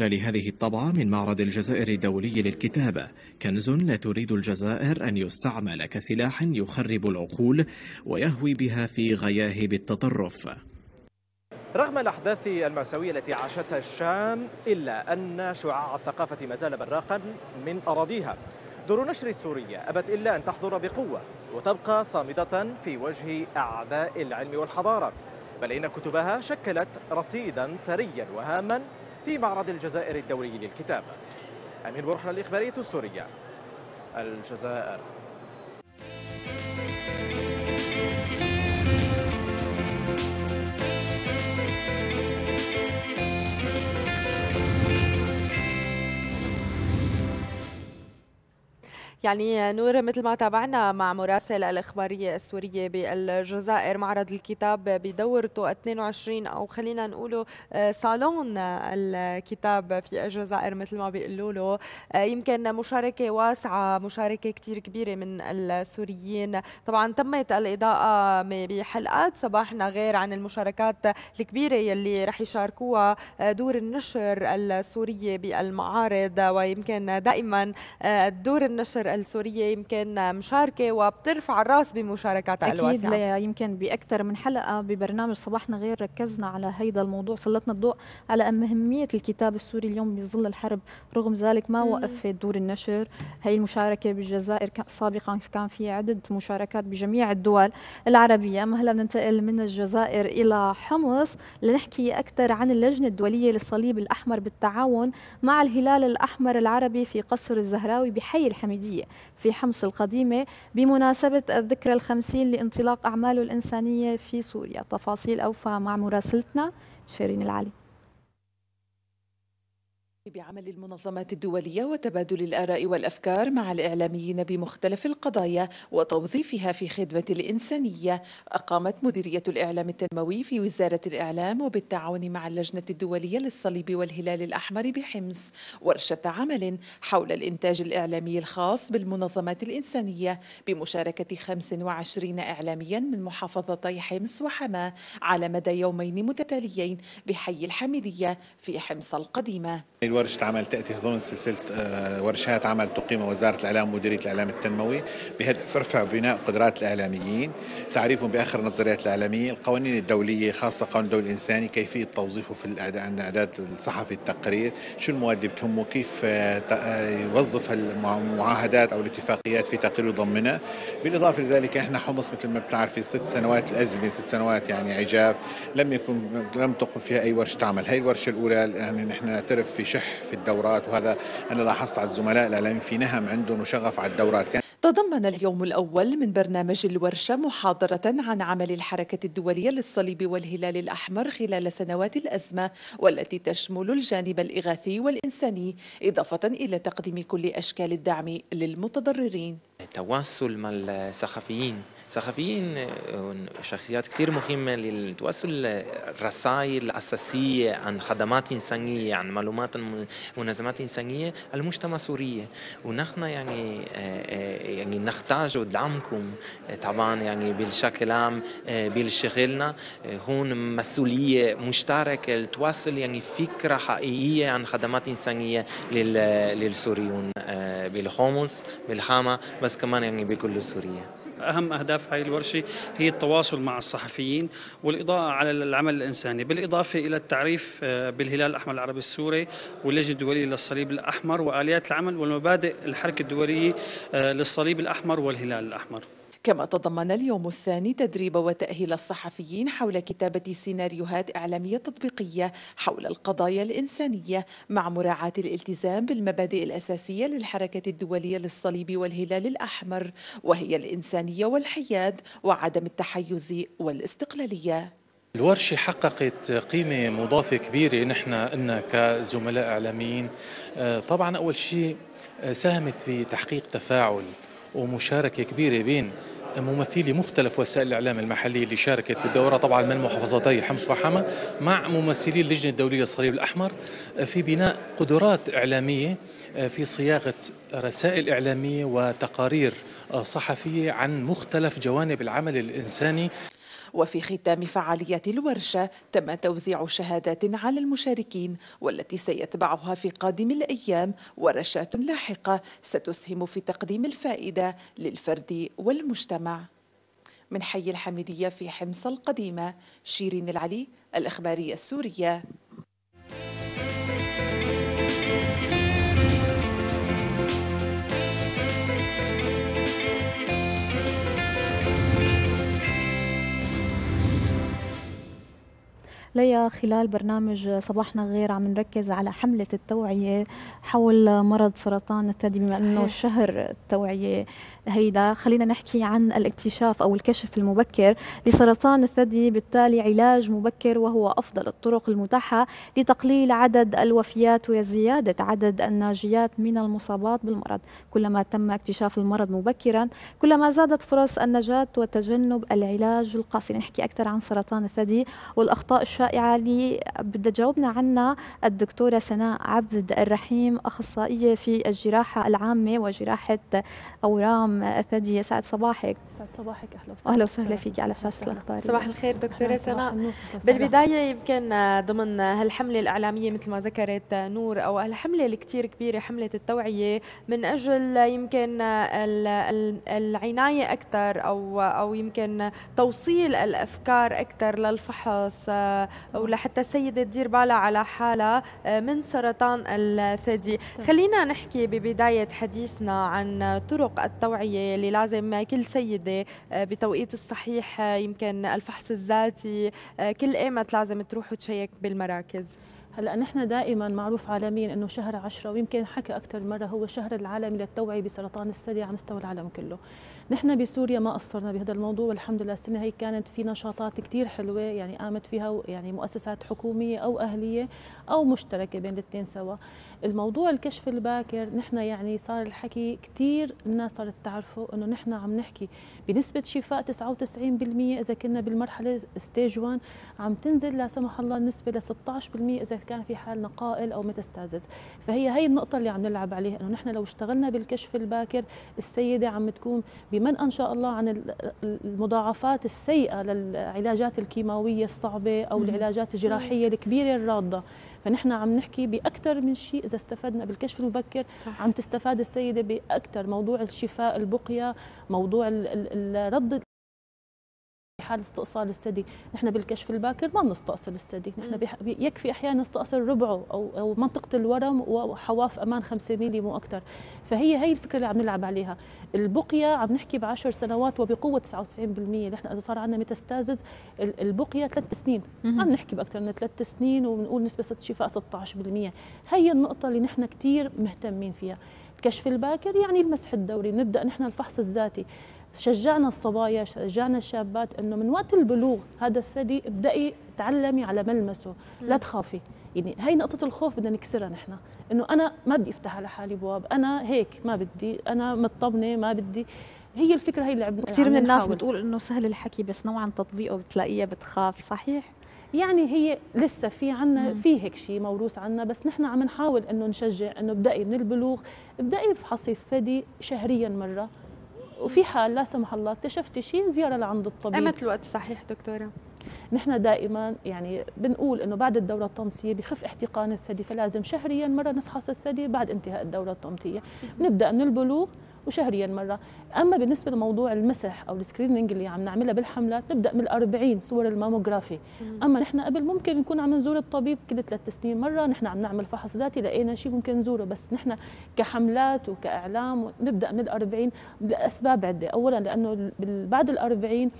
لهذه الطبعة من معرض الجزائر الدولي للكتابة كنز لا تريد الجزائر أن يستعمل كسلاح يخرب العقول ويهوي بها في غياهب التطرف. رغم الأحداث المأساوية التي عاشتها الشام، إلا أن شعاع الثقافة ما زال براقا من أراضيها. دور نشر سوريا أبت إلا أن تحضر بقوة وتبقى صامدة في وجه أعداء العلم والحضارة، بل إن كتبها شكلت رصيدا ثريا وهاما في معرض الجزائر الدولي للكتابة. أمين بورحلة، الإخبارية السورية، الجزائر. يعني نور، مثل ما تابعنا مع مراسل الإخبارية السورية بالجزائر، معرض الكتاب بدورته اثنين وعشرين أو خلينا نقوله صالون الكتاب في الجزائر مثل ما بيقولوا له، يمكن مشاركة واسعة، مشاركة كتير كبيرة من السوريين. طبعا تمت الإضاءة بحلقات صباحنا غير عن المشاركات الكبيرة يلي رح يشاركوها دور النشر السورية بالمعارض، ويمكن دائما دور النشر السورية يمكن مشاركة وبترفع الراس بمشاركاتها الواسعة. أكيد يمكن بأكثر من حلقة ببرنامج صباحنا غير ركزنا على هيدا الموضوع، سلطنا الضوء على أهمية الكتاب السوري اليوم بظل الحرب، رغم ذلك ما وقفت دور النشر. هي المشاركة بالجزائر سابقا كان في عدد مشاركات بجميع الدول العربية. ما هلا بننتقل من الجزائر إلى حمص لنحكي أكثر عن اللجنة الدولية للصليب الأحمر بالتعاون مع الهلال الأحمر العربي في قصر الزهراوي بحي الحميدية في حمص القديمة بمناسبة الذكرى الخمسين لانطلاق أعماله الإنسانية في سوريا. تفاصيل أوفى مع مراسلتنا شيرين العلي. بعمل المنظمات الدولية وتبادل الآراء والأفكار مع الإعلاميين بمختلف القضايا وتوظيفها في خدمة الإنسانية، أقامت مديرية الإعلام التنموي في وزارة الإعلام وبالتعاون مع اللجنة الدولية للصليب والهلال الأحمر بحمص ورشة عمل حول الإنتاج الإعلامي الخاص بالمنظمات الإنسانية بمشاركة خمسة وعشرين إعلاميا من محافظتي حمص وحماة على مدى يومين متتاليين بحي الحميدية في حمص القديمة. ورشة عمل تأتي ضمن سلسلة ورشات عمل تقيمها وزارة الإعلام ومديرية الإعلام التنموي بهدف رفع بناء قدرات الإعلاميين، تعريفهم بآخر النظريات الإعلامية، القوانين الدولية خاصة قانون الدولي الإنساني، كيفية توظيفه في الإعداد الصحفي، التقرير، شو المواد اللي بتهمه، كيف يوظف المعاهدات أو الاتفاقيات في تقرير يضمنها. بالإضافة لذلك احنا حمص مثل ما بتعرفي ست سنوات الأزمة، ست سنوات يعني عجاف لم يكن لم تقم فيها أي ورشة عمل. هي الورشة الأولى يعني نحن نعترف في في الدورات، وهذا أنا لاحظت على الزملاء الإعلاميين في نهم عندهم وشغف على الدورات. كان تضمن اليوم الأول من برنامج الورشة محاضرة عن عمل الحركة الدولية للصليب والهلال الأحمر خلال سنوات الأزمة، والتي تشمل الجانب الإغاثي والإنساني إضافة إلى تقديم كل أشكال الدعم للمتضررين. تواصل مع الصحفيين، صحفيين شخصيات كثير مهمة للتواصل، الرسائل الأساسية عن خدمات إنسانية، عن معلومات منظمات إنسانية المجتمع السوري، ونحن يعني يعني نحتاج دعمكم طبعا يعني بالشكل عام بشغلنا. هون مسؤولية مشتركة لتواصل يعني فكرة حقيقية عن خدمات إنسانية للسوريون بالحمص بالخامة بس كمان يعني بكل سوريا. أهم أهداف هذه الورشة هي التواصل مع الصحفيين والإضاءة على العمل الإنساني، بالإضافة إلى التعريف بالهلال الأحمر العربي السوري واللجنة الدولية للصليب الأحمر وآليات العمل والمبادئ الحركة الدولية للصليب الأحمر والهلال الأحمر. كما تضمن اليوم الثاني تدريب وتأهيل الصحفيين حول كتابة سيناريوهات إعلامية تطبيقية حول القضايا الإنسانية مع مراعاة الالتزام بالمبادئ الأساسية للحركة الدولية للصليب والهلال الأحمر، وهي الإنسانية والحياد وعدم التحيز والاستقلالية. الورشة حققت قيمة مضافة كبيرة نحن إلنا كزملاء إعلاميين. طبعا أول شيء ساهمت في تحقيق تفاعل ومشاركة كبيرة بين ممثلي مختلف وسائل الإعلام المحلية اللي شاركت بالدورة طبعا من محافظتي حمص وحما مع ممثلي اللجنة الدولية للصليب الأحمر في بناء قدرات إعلامية في صياغة رسائل إعلامية وتقارير صحفية عن مختلف جوانب العمل الإنساني. وفي ختام فعاليات الورشة تم توزيع شهادات على المشاركين، والتي سيتبعها في قادم الأيام ورشات لاحقة ستسهم في تقديم الفائدة للفرد والمجتمع. من حي الحميدية في حمص القديمة، شيرين العلي، الإخبارية السورية. ليا خلال برنامج صباحنا غير عم نركز على حملة التوعية حول مرض سرطان الثدي، بما أنه شهر التوعية هيدا، خلينا نحكي عن الاكتشاف أو الكشف المبكر لسرطان الثدي، بالتالي علاج مبكر وهو أفضل الطرق المتاحة لتقليل عدد الوفيات وزيادة عدد الناجيات من المصابات بالمرض. كلما تم اكتشاف المرض مبكرا كلما زادت فرص النجاة وتجنب العلاج القاسي. نحكي أكثر عن سرطان الثدي والأخطاء الشائعة اللي بدها تجاوبنا عنها الدكتورة سناء عبد الرحيم، أخصائية في الجراحة العامة وجراحة أورام الثدي. سعد صباحك. سعد صباحك، أهلا وسهلا. أهلا وسهلا فيك على شاشة الأخبار. صباح الخير دكتورة سناء. بالبداية يمكن ضمن هالحملة الإعلامية مثل ما ذكرت نور، أو الحملة اللي كتير كبيرة، حملة التوعية من أجل يمكن العناية أكثر أو أو يمكن توصيل الأفكار أكثر للفحص، أو لحتى السيدة تدير بالها على حالها من سرطان الثدي. خلينا نحكي ببداية حديثنا عن طرق التوعية اللي لازم كل سيدة بتوقيت الصحيح، يمكن الفحص الذاتي كل إيمت لازم تروح وتشيك بالمراكز. هلا نحن دائما معروف عالميا انه شهر عشرة، ويمكن حكى اكثر مره، هو شهر العالمي للتوعيه بسرطان الثدي على مستوى العالم كله. نحن بسوريا ما قصرنا بهذا الموضوع، والحمد لله السنه هي كانت في نشاطات كثير حلوه يعني قامت فيها يعني مؤسسات حكوميه او اهليه او مشتركه بين الاثنين سوا. الموضوع الكشف الباكر نحن يعني صار الحكي كثير، الناس صارت تعرفه انه نحن عم نحكي بنسبه شفاء تسعة وتسعين بالمئة اذا كنا بالمرحله ستيج واحد، عم تنزل لا سمح الله النسبه ل ستة عشر بالمئة اذا كان في حالنا قائل او ميتاستازز. فهي هي النقطه اللي عم نلعب عليها، انه نحن لو اشتغلنا بالكشف الباكر السيده عم تكون بمنأى ان شاء الله عن المضاعفات السيئه للعلاجات الكيماويه الصعبه او العلاجات الجراحيه الكبيره الراضه. فنحن عم نحكي باكثر من شيء، اذا استفدنا بالكشف المبكر صح. عم تستفاد السيده باكثر، موضوع الشفاء، البقيه، موضوع الرد حال استئصال الثدي. نحن بالكشف الباكر ما بنستأصل الثدي، نحن يكفي احيانا نستأصل ربعه او او منطقه الورم وحواف امان خمسة ميلي مو اكثر. فهي هي الفكره اللي عم نلعب عليها. البقيه عم نحكي بعشر سنوات وبقوه تسعة وتسعين بالمئة. نحن اذا صار عندنا ميتاستازز البقيه ثلاث سنين، عم نحكي باكثر من ثلاث سنين، وبنقول نسبه شفاء ستة عشر بالمئة. هي النقطه اللي نحن كثير مهتمين فيها. الكشف الباكر يعني المسح الدوري، نبدا نحن الفحص الذاتي. شجعنا الصبايا، شجعنا الشابات انه من وقت البلوغ هذا الثدي ابدأي تعلمي على ملمسه، لا تخافي. يعني هي نقطة الخوف بدنا نكسرها نحن، انه انا ما بدي افتح على حالي بواب، انا هيك ما بدي، انا مطمنة ما بدي. هي الفكرة هي اللي عم كثير من الناس نحاول. بتقول انه سهل الحكي بس نوعا تطبيقه بتلاقيها بتخاف، صحيح؟ يعني هي لسه في عنا في هيك شيء موروث عنا، بس نحن عم نحاول انه نشجع انه ابدأي من البلوغ، ابدأي افحصي الثدي شهريا مرة، وفي حال لا سمح الله اكتشفتي شيء زياره لعند الطبيب. ايمت الوقت الصحيح دكتوره؟ نحن دائما يعني بنقول انه بعد الدوره الطمسيه بخف احتقان الثدي، فلازم شهريا مره نفحص الثدي بعد انتهاء الدوره الطمسيه، نبدا من البلوغ وشهريا مره. اما بالنسبه لموضوع المسح او السكريننج اللي عم نعملها بالحملات، نبدا من الأربعين صور الماموغرافي. اما نحن قبل ممكن نكون عم نزور الطبيب كل ثلاث سنين مره، نحن عم نعمل فحص ذاتي، لقينا شيء ممكن نزوره، بس نحن كحملات وكاعلام نبدا من الأربعين لاسباب عده. اولا لانه بعد الأربعين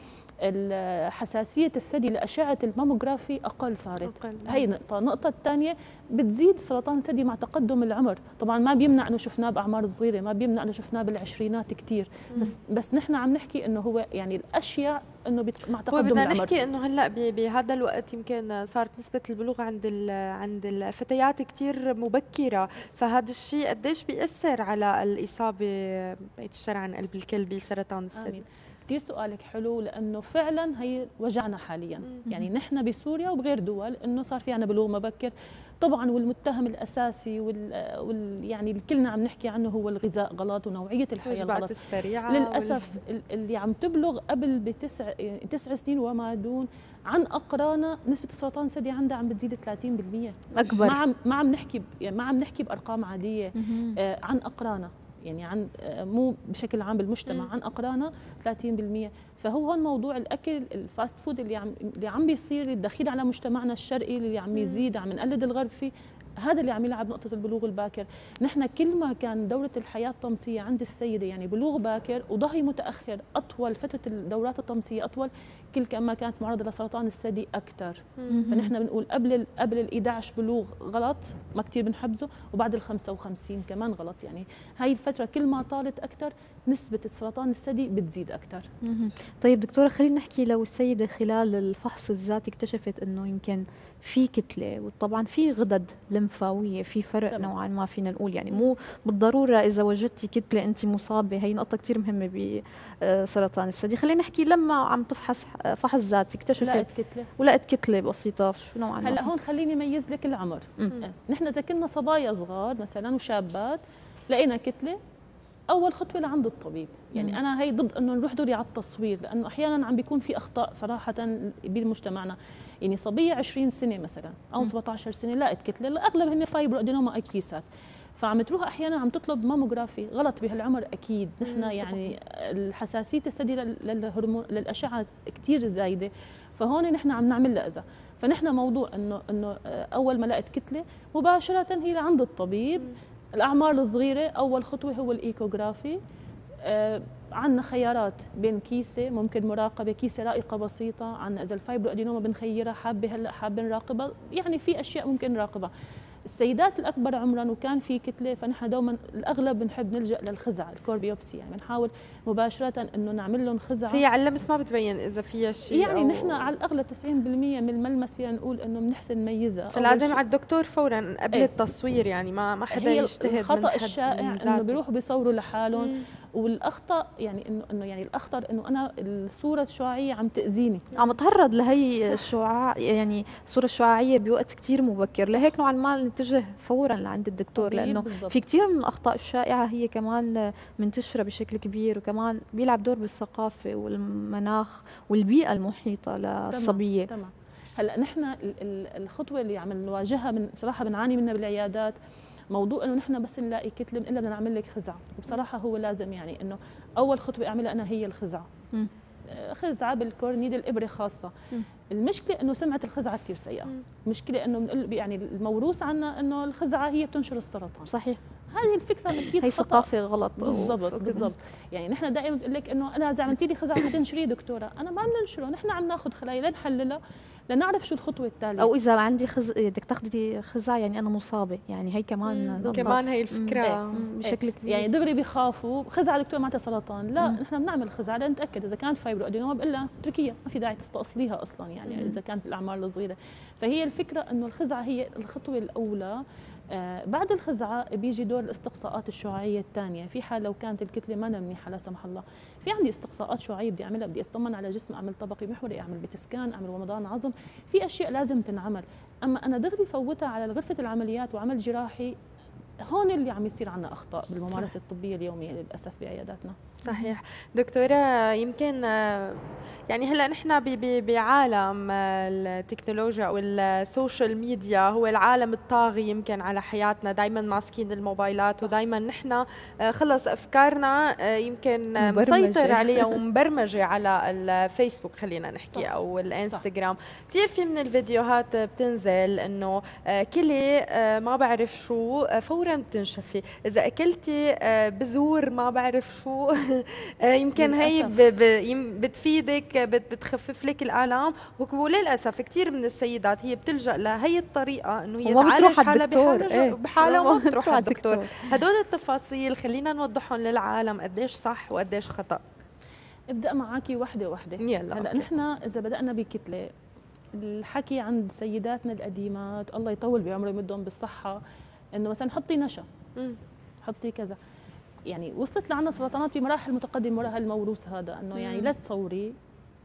حساسية الثدي لأشعة الماموغرافي أقل صارت، أقل. هي نقطة. النقطة الثانية بتزيد سرطان الثدي مع تقدم العمر، طبعا ما بيمنع أنه شفناه بأعمار صغيرة، ما بيمنع أنه شفناه بالعشرينات كتير، بس بس نحن عم نحكي أنه هو يعني الأشياء انه بت... مع تقدم العمر. بدنا نحكي انه هلا بهذا الوقت يمكن صارت نسبه البلوغ عند ال... عند الفتيات كثير مبكره، فهذا الشيء قديش بيأثر على الاصابه يتشرع عن قلب الكل بسرطان الثدي؟ كثير سؤالك حلو، لانه فعلا هي وجعنا حاليا، يعني نحن بسوريا وبغير دول انه صار في عنا بلوغ مبكر. طبعا والمتهم الاساسي وال, وال... يعني الكلنا عم نحكي عنه هو الغذاء غلط ونوعيه الحياه غلط للاسف. وال... اللي عم تبلغ قبل بتسع تسع سنين وما دون عن اقرانها نسبه السرطان الثدي عندها عم بتزيد ثلاثين بالمئة اكبر. ما عم ما عم نحكي ب... يعني ما عم نحكي بارقام عاديه، آه عن اقرانها، يعني عن مو بشكل عام بالمجتمع، عن اقرانها ثلاثين بالمئة. فهو هون موضوع الاكل الفاست فود اللي عم اللي عم بيصير الدخيل على مجتمعنا الشرقي اللي عم يزيد، عم نقلد الغرب فيه، هذا اللي عم يلعب نقطة البلوغ الباكر. نحن كل ما كان دورة الحياة الطمسية عند السيدة يعني بلوغ باكر وضهي متأخر أطول، فترة الدورات الطمسية أطول، كل ما كانت معرضة لسرطان الثدي أكثر. فنحن بنقول قبل قبل ال إحدى عشر بلوغ غلط، ما كثير بنحبزه، وبعد ال خمسة وخمسين كمان غلط. يعني هاي الفترة كل ما طالت أكثر نسبة سرطان الثدي بتزيد أكثر. طيب دكتورة خلينا نحكي لو السيدة خلال الفحص الذاتي اكتشفت إنه يمكن في كتلة، وطبعا في غدد لمفاوية، في فرق طبعا. نوعا ما فينا نقول يعني مو بالضرورة إذا وجدتي كتلة أنت مصابة، هي نقطة كتير مهمة بسرطان الثدي. خلينا نحكي لما عم تفحص فحص ذاتي اكتشفت لقت كتلة ولقت كتلة بسيطة، شو نوعا ما؟ هلا هون خليني أميز لك العمر. مم. نحن إذا كنا صبايا صغار مثلا وشابات لقينا كتلة، أول خطوة لعند الطبيب. يعني مم. أنا هي ضد إنه نروح دوري على التصوير، لأنه أحيانا عم بيكون في أخطاء صراحة بمجتمعنا. يعني صبية عشرين سنة مثلا أو سبعة عشر سنة لقت كتلة، الأغلب هن فايبروأدينوما أكيسات، فعم تروح أحيانا عم تطلب ماموغرافي. غلط بهالعمر أكيد. نحن يعني الحساسية الثدي للهرمون للأشعة كثير زايدة، فهون نحن عم نعمل لأذى. فنحن موضوع إنه إنه أول ما لقت كتلة مباشرة هي لعند الطبيب. مم. الأعمار الصغيرة أول خطوة هو الإيكوغرافي. آه عندنا خيارات بين كيسة ممكن مراقبة، كيسة رائقة بسيطة، عندنا إذا الفايبروأدينوما بنخيرها، حابة هلا حابة نراقبها، يعني في أشياء ممكن نراقبها. السيدات الأكبر عمرا وكان في كتلة، فنحن دوما الأغلب بنحب نلجأ للخزعة، الكوربيوبسي، يعني بنحاول مباشرة إنه نعمل لهم خزعة. هي على اللمس ما بتبين إذا فيها شيء، يعني أو نحن على الأغلب تسعين بالمية من الملمس فينا نقول إنه بنحسن نميزها، فلازم على الدكتور فورا قبل ايه. التصوير. يعني ما ما حدا يجتهد. الخطأ الشائع إنه بيروحوا بيصوروا لحالهم. مم. والأخطأ يعني إنه إنه يعني الأخطر إنه أنا الصورة الشعاعية عم تأذيني، عم أتعرض لهي الشعاع، يعني الصورة الشعاعية بوقت كتير مبكر، لهيك نوعا ما نتجه فورا لعند الدكتور، لأنه بالزبط. في كتير من الأخطاء الشائعة هي كمان منتشرة بشكل كبير، وكمان بيلعب دور بالثقافة والمناخ والبيئة المحيطة للصبية. تمام. هلا نحن الخطوة اللي عم نواجهها من بصراحة بنعاني منها بالعيادات، موضوع انه نحن بس نلاقي كتله بنقول لها بدنا نعمل لك خزعه، وبصراحه هو لازم يعني انه اول خطوه اعملها انا هي الخزعه. م. خزعه بالكورنيد الابره خاصه. م. المشكله انه سمعه الخزعه كثير سيئه، المشكله انه بنقول يعني الموروث عنا انه الخزعه هي بتنشر السرطان. صحيح. هذه الفكره اكيد هي ثقافه غلط. بالضبط بالضبط. يعني نحن دائما بنقول لك انه انا اذا عملتي لي خزعه بتنشريه دكتوره، انا ما بننشره، نحن عم ناخذ خلايا لنحللها لنعرف شو الخطوه التاليه، او اذا عندي خز بدك تاخذي خزعه يعني انا مصابه، يعني هي كمان كمان هي الفكره بشكل كبير. يعني دغري بخافوا خزعه دكتور معناتها سرطان، لا مم. نحن بنعمل خزعه لنتاكد اذا كانت فايبروادينوما بقول لها اتركيها، ما في داعي تستأصليها اصلا، يعني مم. اذا كانت بالاعمار الصغيره. فهي الفكره انه الخزعه هي الخطوه الاولى. آه بعد الخزعه بيجي دور الاستقصاءات الشعاعيه الثانيه، في حال لو كانت الكتله ما منيحه لا سمح الله، في عندي استقصاءات شعاعيه بدي اعملها، بدي اطمن على جسمي، اعمل طبقي محوري، اعمل بتسكان، اعمل ومضان عظم، في اشياء لازم تنعمل. اما انا دغري فوتها على غرفه العمليات وعمل جراحي، هون اللي عم يصير عندنا اخطاء بالممارسه الطبيه اليوميه للاسف بعياداتنا. صحيح دكتوره. يمكن يعني هلا نحن بعالم التكنولوجيا والسوشيال ميديا، هو العالم الطاغي يمكن على حياتنا، دائما ماسكين الموبايلات، ودائما نحن خلص افكارنا يمكن مسيطر عليها ومبرمجه على الفيسبوك خلينا نحكي. صح. او الانستغرام. كثير في من الفيديوهات بتنزل انه كلي ما بعرف شو فورا بتنشفي، اذا اكلتي بذور ما بعرف شو يمكن هي بتفيدك، بتخفف لك الالام. وللاسف كثير من السيدات هي بتلجا لهي الطريقه انه هي تعالج حالها بحالها بحالها وما بتروح على الدكتور. هدول التفاصيل خلينا نوضحهم للعالم قديش صح وقديش خطا. ابدا معاكي وحده وحده. هلا نحن اذا بدانا بكتله، الحكي عند سيداتنا القديمات الله يطول بعمرهم ويمدهم بالصحه انه مثلا حطي نشا، حطي كذا، يعني وصلت لعنا سرطانات بمراحل متقدمه وراء هالموروث هذا، انه يعني لا تصوري،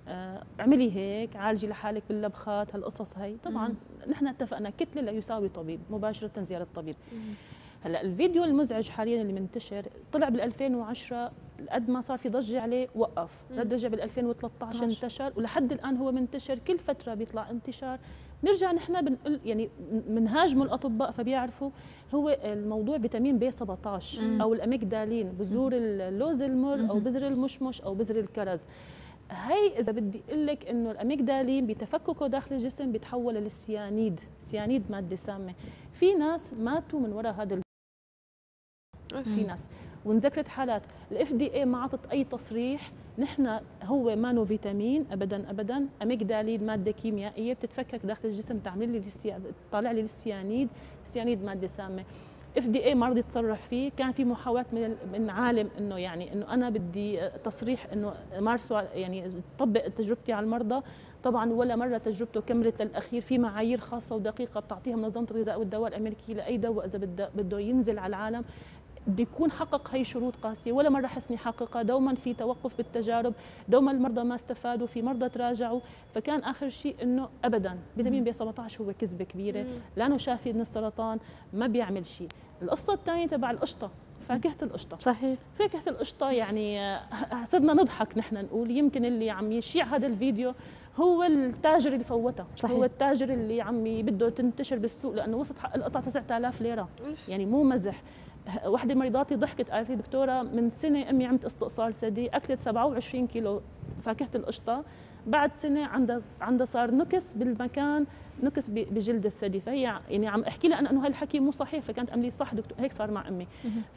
آه اعملي هيك، عالجي لحالك باللبخات، هالقصص هي طبعا. مم. نحن اتفقنا كتله لا يساوي طبيب، مباشره زياره الطبيب. مم. هلا الفيديو المزعج حاليا اللي منتشر طلع بال ألفين وعشرة، قد ما صار في ضجه عليه وقف، رجع بال ألفين وثلاثطعش انتشر، ولحد الان هو منتشر، كل فتره بيطلع انتشار. نرجع نحن بنقول يعني منهاجمه الاطباء فبيعرفوا هو الموضوع فيتامين بي سبعطعش او الاميجدالين، بذور اللوز المر او بذر المشمش او بذر الكرز. هي اذا بدي اقول لك انه الاميجدالين بتفككه داخل الجسم بيتحول للسيانيد، سيانيد ماده سامه. في ناس ماتوا من وراء هذا، في ناس ونذكرت حالات. الاف دي اي ما عطت اي تصريح، نحن هو مانو فيتامين ابدا ابدا، اميجدالين ماده كيميائيه بتتفكك داخل الجسم تعمل لي تطلع لي السيانيد، السيانيد ماده سامه. اف دي اي ما رضي يتصرح فيه، كان في محاولات من من عالم انه يعني انه انا بدي تصريح انه مارسوا يعني طبق تجربتي على المرضى، طبعا ولا مره تجربته كملت للاخير. في معايير خاصه ودقيقه بتعطيها منظمه الغذاء والدواء الامريكيه لاي دواء اذا بده بده ينزل على العالم، بده يكون حقق هي شروط قاسيه، ولا مره حسني حققها، دوما في توقف بالتجارب، دوما المرضى ما استفادوا، في مرضى تراجعوا، فكان اخر شيء انه ابدا فيتامين بي سبعطعش هو كذبه كبيره، لانه شافي من السرطان ما بيعمل شيء. القصه الثانيه تبع القشطه، فاكهه القشطه، صحيح فاكهه القشطه، يعني صرنا نضحك نحن نقول يمكن اللي عم يشيع هذا الفيديو هو التاجر اللي فوتها، هو التاجر اللي عم بده تنتشر بالسوق، لانه وسط حق القطع تسعة آلاف ليره، يعني مو مزح. وحده مريضاتي ضحكت قالت لي دكتوره من سنه امي عملت استئصال ثدي، اكلت سبعة وعشرين كيلو فاكهه القشطه، بعد سنه عندها عندها صار نكس بالمكان، نكس بجلد الثدي. فهي يعني عم احكي لها انا انه هالحكي مو صحيح، فكانت عم لي صح دكتور هيك صار مع امي.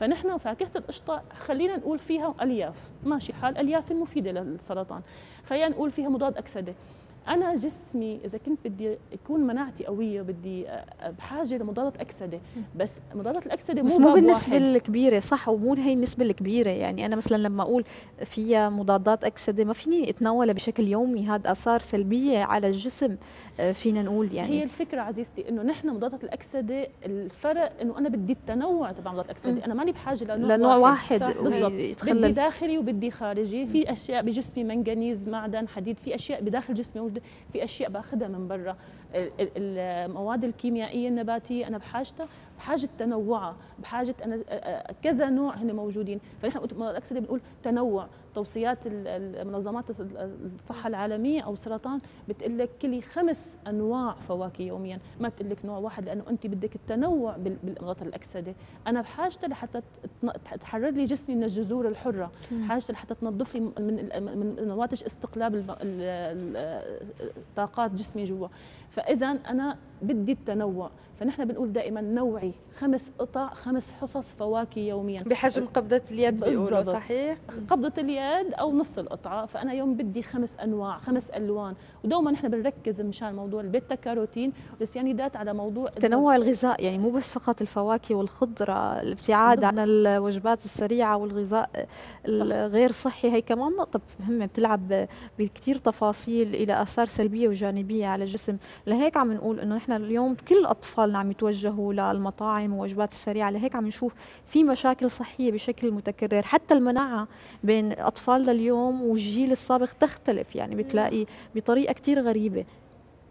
فنحن فاكهه القشطه خلينا نقول فيها الياف، ماشي حال، الياف مفيده للسرطان، خلينا نقول فيها مضاد اكسده. أنا جسمي إذا كنت بدي يكون مناعتي قوية بدي بحاجة لمضادات أكسدة، بس مضادات الأكسدة مو بس مو بالنسبة الكبيرة، صح، ومو هي النسبة الكبيرة. يعني أنا مثلا لما أقول فيها مضادات أكسدة ما فيني أتناولها بشكل يومي، هذا آثار سلبية على الجسم فينا نقول. يعني هي الفكرة عزيزتي إنه نحن مضادات الأكسدة الفرق إنه أنا بدي التنوع تبع مضادات الأكسدة، أنا ماني بحاجة لنوع, لنوع واحد، واحد بالضبط، بدي داخلي وبدي خارجي، في أشياء بجسمي منغنيز معدن حديد، في أشياء بداخل جسمي، في اشياء باخذها من برا. المواد الكيميائيه النباتيه انا بحاجتها، بحاجه تنوعها، بحاجه انا كذا نوع هن موجودين. فنحن مضاد الاكسده بنقول تنوع. توصيات منظمات الصحه العالميه او السرطان بتقول لك كلي خمس انواع فواكه يوميا، ما بتقول لك نوع واحد، لانه انت بدك التنوع بالمضادات الاكسده. انا بحاجتها لحتى تحرر لي جسمي من الجذور الحره، بحاجتها لحتى تنظف لي من نواتج استقلاب طاقات جسمي جوا. فاذا انا بدي التنوع، فنحن بنقول دائما نوعي، خمس قطع، خمس حصص فواكه يوميا بحجم قبضه اليد بيقولوا، صحيح، قبضه اليد او نص القطعه. فانا يوم بدي خمس انواع، خمس الوان، ودوما نحن بنركز مشان موضوع البيتا كاروتين والسيانيدات على موضوع التنوع الغذائي، يعني مو بس فقط الفواكه والخضره، الابتعاد عن الوجبات السريعه والغذاء الغير صحي، هي كمان نقطه مهمه بتلعب بكثير تفاصيل الى اثار سلبيه وجانبيه على الجسم. لهيك عم نقول انه نحن اليوم كل اطفالنا عم يتوجهوا للمطاعم والوجبات السريعه، لهيك عم نشوف في مشاكل صحيه بشكل متكرر. حتى المناعه بين اطفالنا اليوم والجيل السابق تختلف، يعني بتلاقي بطريقه كثير غريبه.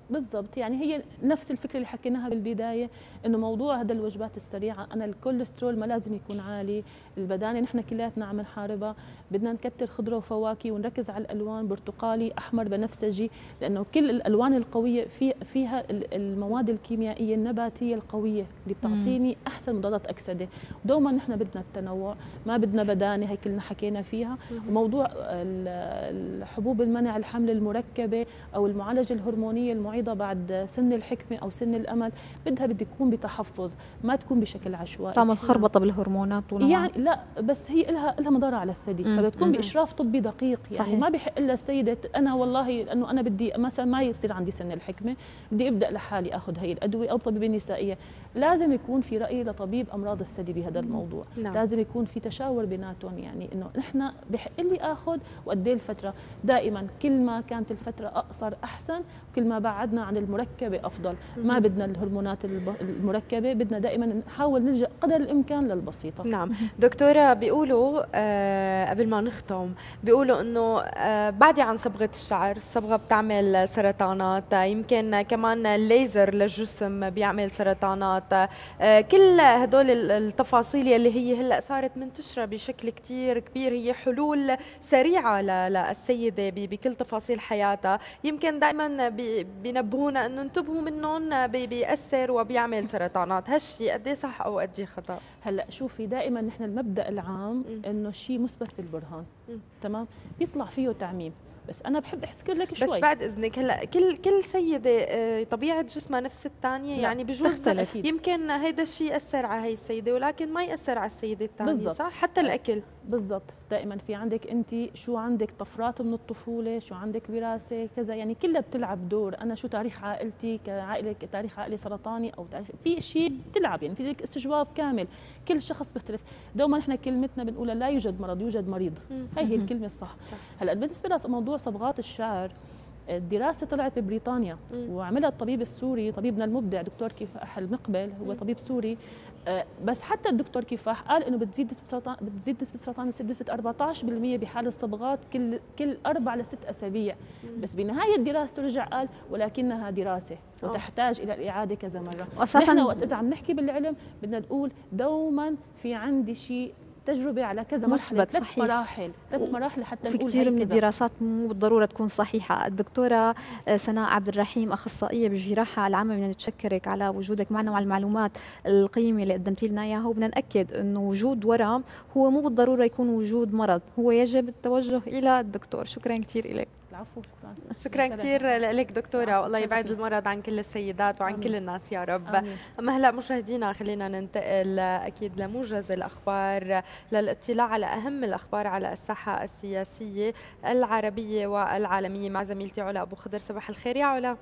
بالضبط، يعني هي نفس الفكره اللي حكيناها بالبدايه، انه موضوع هذا الوجبات السريعه، انا الكوليسترول ما لازم يكون عالي، البدانه نحن كلياتنا عم نحاربها، بدنا نكتر خضره وفواكه ونركز على الالوان، برتقالي، احمر، بنفسجي، لانه كل الالوان القويه في فيها المواد الكيميائيه النباتيه القويه اللي بتعطيني احسن مضادات اكسده. دوما نحن بدنا التنوع، ما بدنا بدانه، هي كلنا حكينا فيها. وموضوع الحبوب المنع الحمل المركبه او المعالجه الهرمونيه المعينه بعد سن الحكمه او سن الامل بدها بدي تكون بتحفظ، ما تكون بشكل عشوائي. طبعا خربطه بالهرمونات يعني، لا بس هي لها لها مضره على الثدي، فبتكون باشراف طبي دقيق. يعني صحيح. ما بحق لها السيده انا والله لانه انا بدي مثلا ما يصير عندي سن الحكمه بدي ابدا لحالي اخذ هي الادويه او طبيبه نسائيه، لازم يكون في راي لطبيب امراض الثدي بهذا الموضوع. لا. لازم يكون في تشاور بيناتهم، يعني انه نحن بحق لي اخذ وقد ايه الفتره. دائما كل ما كانت الفتره اقصر احسن، وكل ما بعد بعدنا عن المركبة أفضل. ما بدنا الهرمونات المركبة، بدنا دائما نحاول نلجأ قدر الإمكان للبسيطة. نعم دكتورة، بيقولوا آه قبل ما نختم بيقولوا أنه آه بعدي عن صبغة الشعر، الصبغة بتعمل سرطانات، يمكن كمان الليزر للجسم بيعمل سرطانات، آه كل هدول التفاصيل يلي هي هلأ صارت منتشرة بشكل كتير كبير هي حلول سريعة للسيدة بكل تفاصيل حياتها. يمكن دائما بي بينبهونا انه انتبهوا منهم بيأثر وبيعمل سرطانات، هالشيء قد ايه صح او قد ايه خطا؟ هلا شوفي، دائما نحن المبدا العام انه الشيء مثبت بالبرهان، تمام؟ بيطلع فيه تعميم، بس انا بحب احسكر لك شوي. بس بعد اذنك، هلا كل كل سيده طبيعه جسمها نفس الثانيه، يعني بجوز يمكن هيدا الشيء اثر على هي السيده ولكن ما ياثر على السيده الثانيه، صح؟ حتى الاكل بالضبط. دائما في عندك انت شو عندك طفرات من الطفوله، شو عندك وراثه كذا، يعني كلها بتلعب دور. انا شو تاريخ عائلتي كعائله، تاريخ عائلي سرطاني او تاريخ في شيء بتلعب، يعني في ذلك استجواب كامل. كل شخص بيختلف. دوما نحن كلمتنا بنقولها لا يوجد مرض يوجد مريض، هي هي الكلمه الصح. هلا بالنسبه لموضوع صبغات الشعر، الدراسه طلعت ببريطانيا وعملها الطبيب السوري، طبيبنا المبدع دكتور كفاح المقبل، هو طبيب سوري. بس حتى الدكتور كفاح قال انه بتزيد بتزيد نسبه سرطان الثدي بنسبه أربعة عشر بالمئة بحال الصبغات كل كل اربع لست اسابيع. بس بنهايه دراسته رجع قال ولكنها دراسه وتحتاج الى الاعاده كذا مره. نحن وقت اذا عم نحكي بالعلم بدنا نقول دوما في عندي شيء تجربه على كذا مرحله، ثلاث مراحل ثلاث مراحل حتى نقول في كثير من الدراسات مو بالضروره تكون صحيحه. الدكتوره سناء عبد الرحيم اخصائيه بالجراحه العامه، بدنا نتشكرك على وجودك معنا وعلى المعلومات القيمه اللي قدمتي لنا اياها، وبدنا ناكد انه وجود ورم هو مو بالضروره يكون وجود مرض، هو يجب التوجه الى الدكتور. شكرا كثير لك. العفو، شكرا شكرا كثير لك دكتوره، والله يبعد المرض عن كل السيدات وعن آمين. كل الناس يا رب. آمين. اما هلا مشاهدينا خلينا ننتقل اكيد لموجز الاخبار للاطلاع على اهم الاخبار على الساحه السياسيه العربيه والعالميه مع زميلتي علا ابو خضر. صباح الخير يا علا.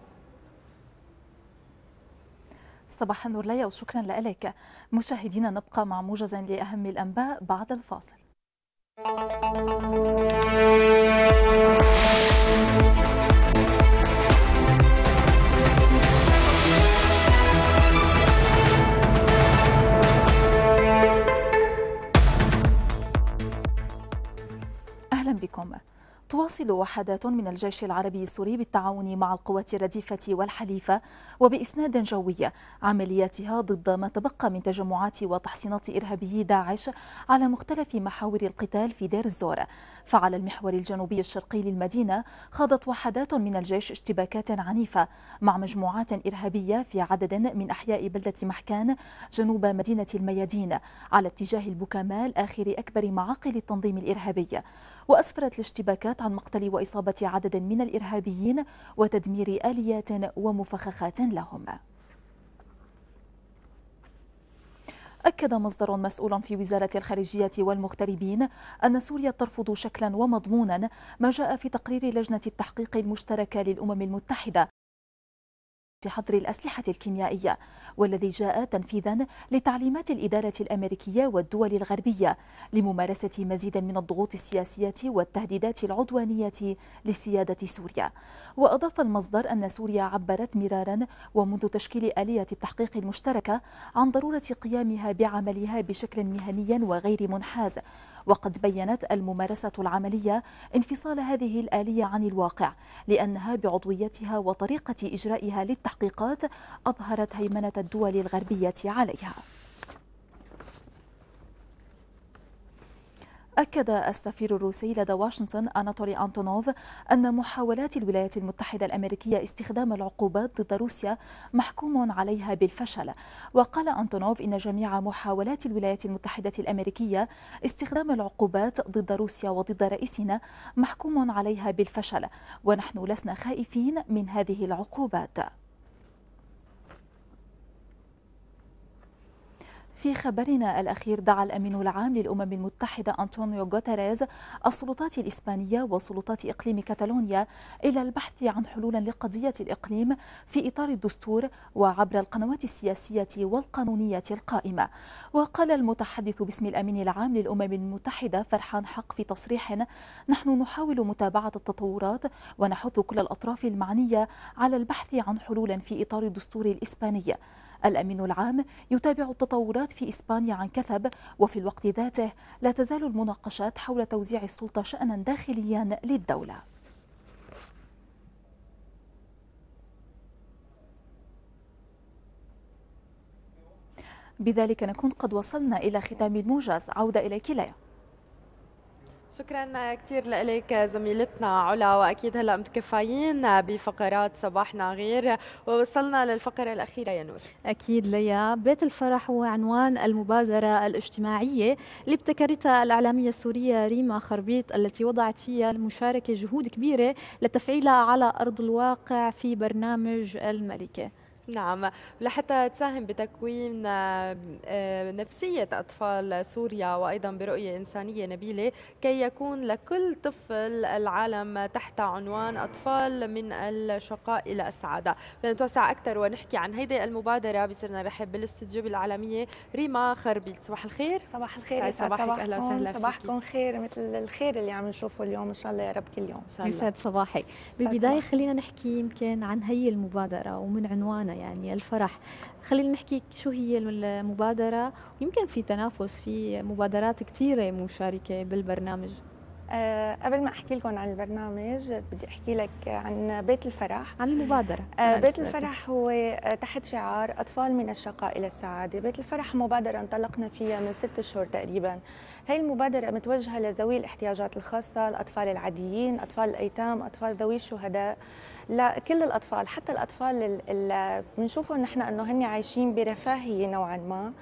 صباح النور ليا وشكرا لك. مشاهدينا نبقى مع موجز لاهم الانباء بعد الفاصل. أهلا بكم. تواصل وحدات من الجيش العربي السوري بالتعاون مع القوات الرديفة والحليفة وبإسناد جوي عملياتها ضد ما تبقى من تجمعات وتحصينات إرهابي داعش على مختلف محاور القتال في دير الزور. فعلى المحور الجنوبي الشرقي للمدينة خاضت وحدات من الجيش اشتباكات عنيفة مع مجموعات إرهابية في عدد من أحياء بلدة محكان جنوب مدينة الميادين على اتجاه البوكمال آخر أكبر معاقل التنظيم الإرهابي. وأسفرت الاشتباكات عن مقتل وإصابة عدد من الإرهابيين وتدمير آليات ومفخخات لهم. أكد مصدر مسؤول في وزارة الخارجية والمغتربين أن سوريا ترفض شكلا ومضمونا ما جاء في تقرير لجنة التحقيق المشتركة للأمم المتحدة في حظر الأسلحة الكيميائية، والذي جاء تنفيذا لتعليمات الإدارة الأمريكية والدول الغربية لممارسة مزيد من الضغوط السياسية والتهديدات العدوانية لسيادة سوريا. وأضاف المصدر أن سوريا عبرت مرارا ومنذ تشكيل آلية التحقيق المشتركة عن ضرورة قيامها بعملها بشكل مهني وغير منحاز، وقد بيّنت الممارسة العملية انفصال هذه الآلية عن الواقع لأنها بعضويتها وطريقة إجرائها للتحقيقات أظهرت هيمنة الدول الغربية عليها. أكد السفير الروسي لدى واشنطن أناتولي أنتونوف أن محاولات الولايات المتحدة الأمريكية استخدام العقوبات ضد روسيا محكوم عليها بالفشل. وقال أنتونوف إن جميع محاولات الولايات المتحدة الأمريكية استخدام العقوبات ضد روسيا وضد رئيسنا محكوم عليها بالفشل، ونحن لسنا خائفين من هذه العقوبات. في خبرنا الأخير، دعا الأمين العام للأمم المتحدة أنطونيو غوتيريز السلطات الإسبانية وسلطات إقليم كاتالونيا إلى البحث عن حلول لقضية الإقليم في إطار الدستور وعبر القنوات السياسية والقانونية القائمة. وقال المتحدث باسم الأمين العام للأمم المتحدة فرحان حق في تصريح: نحن نحاول متابعة التطورات ونحث كل الأطراف المعنية على البحث عن حلول في إطار الدستور الإسباني. الأمين العام يتابع التطورات في إسبانيا عن كثب، وفي الوقت ذاته لا تزال المناقشات حول توزيع السلطة شأنا داخليا للدولة. بذلك نكون قد وصلنا إلى ختام الموجز، عودة إليك ليا. شكرا كثير لك زميلتنا علا، واكيد هلا متكفايين بفقرات صباحنا غير، ووصلنا للفقره الاخيره يا نور. اكيد ليا، بيت الفرح هو عنوان المبادره الاجتماعيه اللي ابتكرتها الاعلاميه السوريه ريما خربيل، التي وضعت فيها المشاركه جهود كبيره لتفعيلها على ارض الواقع في برنامج الملكه. نعم، لحتى تساهم بتكوين نفسية أطفال سوريا وأيضا برؤية إنسانية نبيلة، كي يكون لكل طفل العالم تحت عنوان أطفال من الشقاء إلى السعادة. بدنا نتوسع أكثر ونحكي عن هيدي المبادرة، بصيرنا نرحب بالاستوديو بالعالمية ريما خربيل. صباح الخير. صباح الخير يا سعد، صباحك. أهلا وسهلا فيكي. صباحكم خير مثل الخير اللي عم نشوفه اليوم، إن شاء الله يا رب كل يوم. يسعد صباحك. بالبداية خلينا نحكي يمكن عن هي المبادرة ومن عنوانها، يعني الفرح. خلينا نحكي شو هي المبادرة، ويمكن في تنافس في مبادرات كثيرة مشاركة بالبرنامج. أه قبل ما أحكي لكم عن البرنامج بدي أحكي لك عن بيت الفرح، عن المبادرة. أه بيت الفرح هو تحت شعار أطفال من الشقاء إلى السعادة. بيت الفرح مبادرة انطلقنا فيها من ست أشهر تقريبا. هي المبادرة متوجهة لذوي الاحتياجات الخاصة، الأطفال العاديين، أطفال الأيتام، أطفال ذوي الشهداء، لكل الأطفال، حتى الأطفال اللي بنشوفهم نحن أنه هن عايشين برفاهية نوعا ما،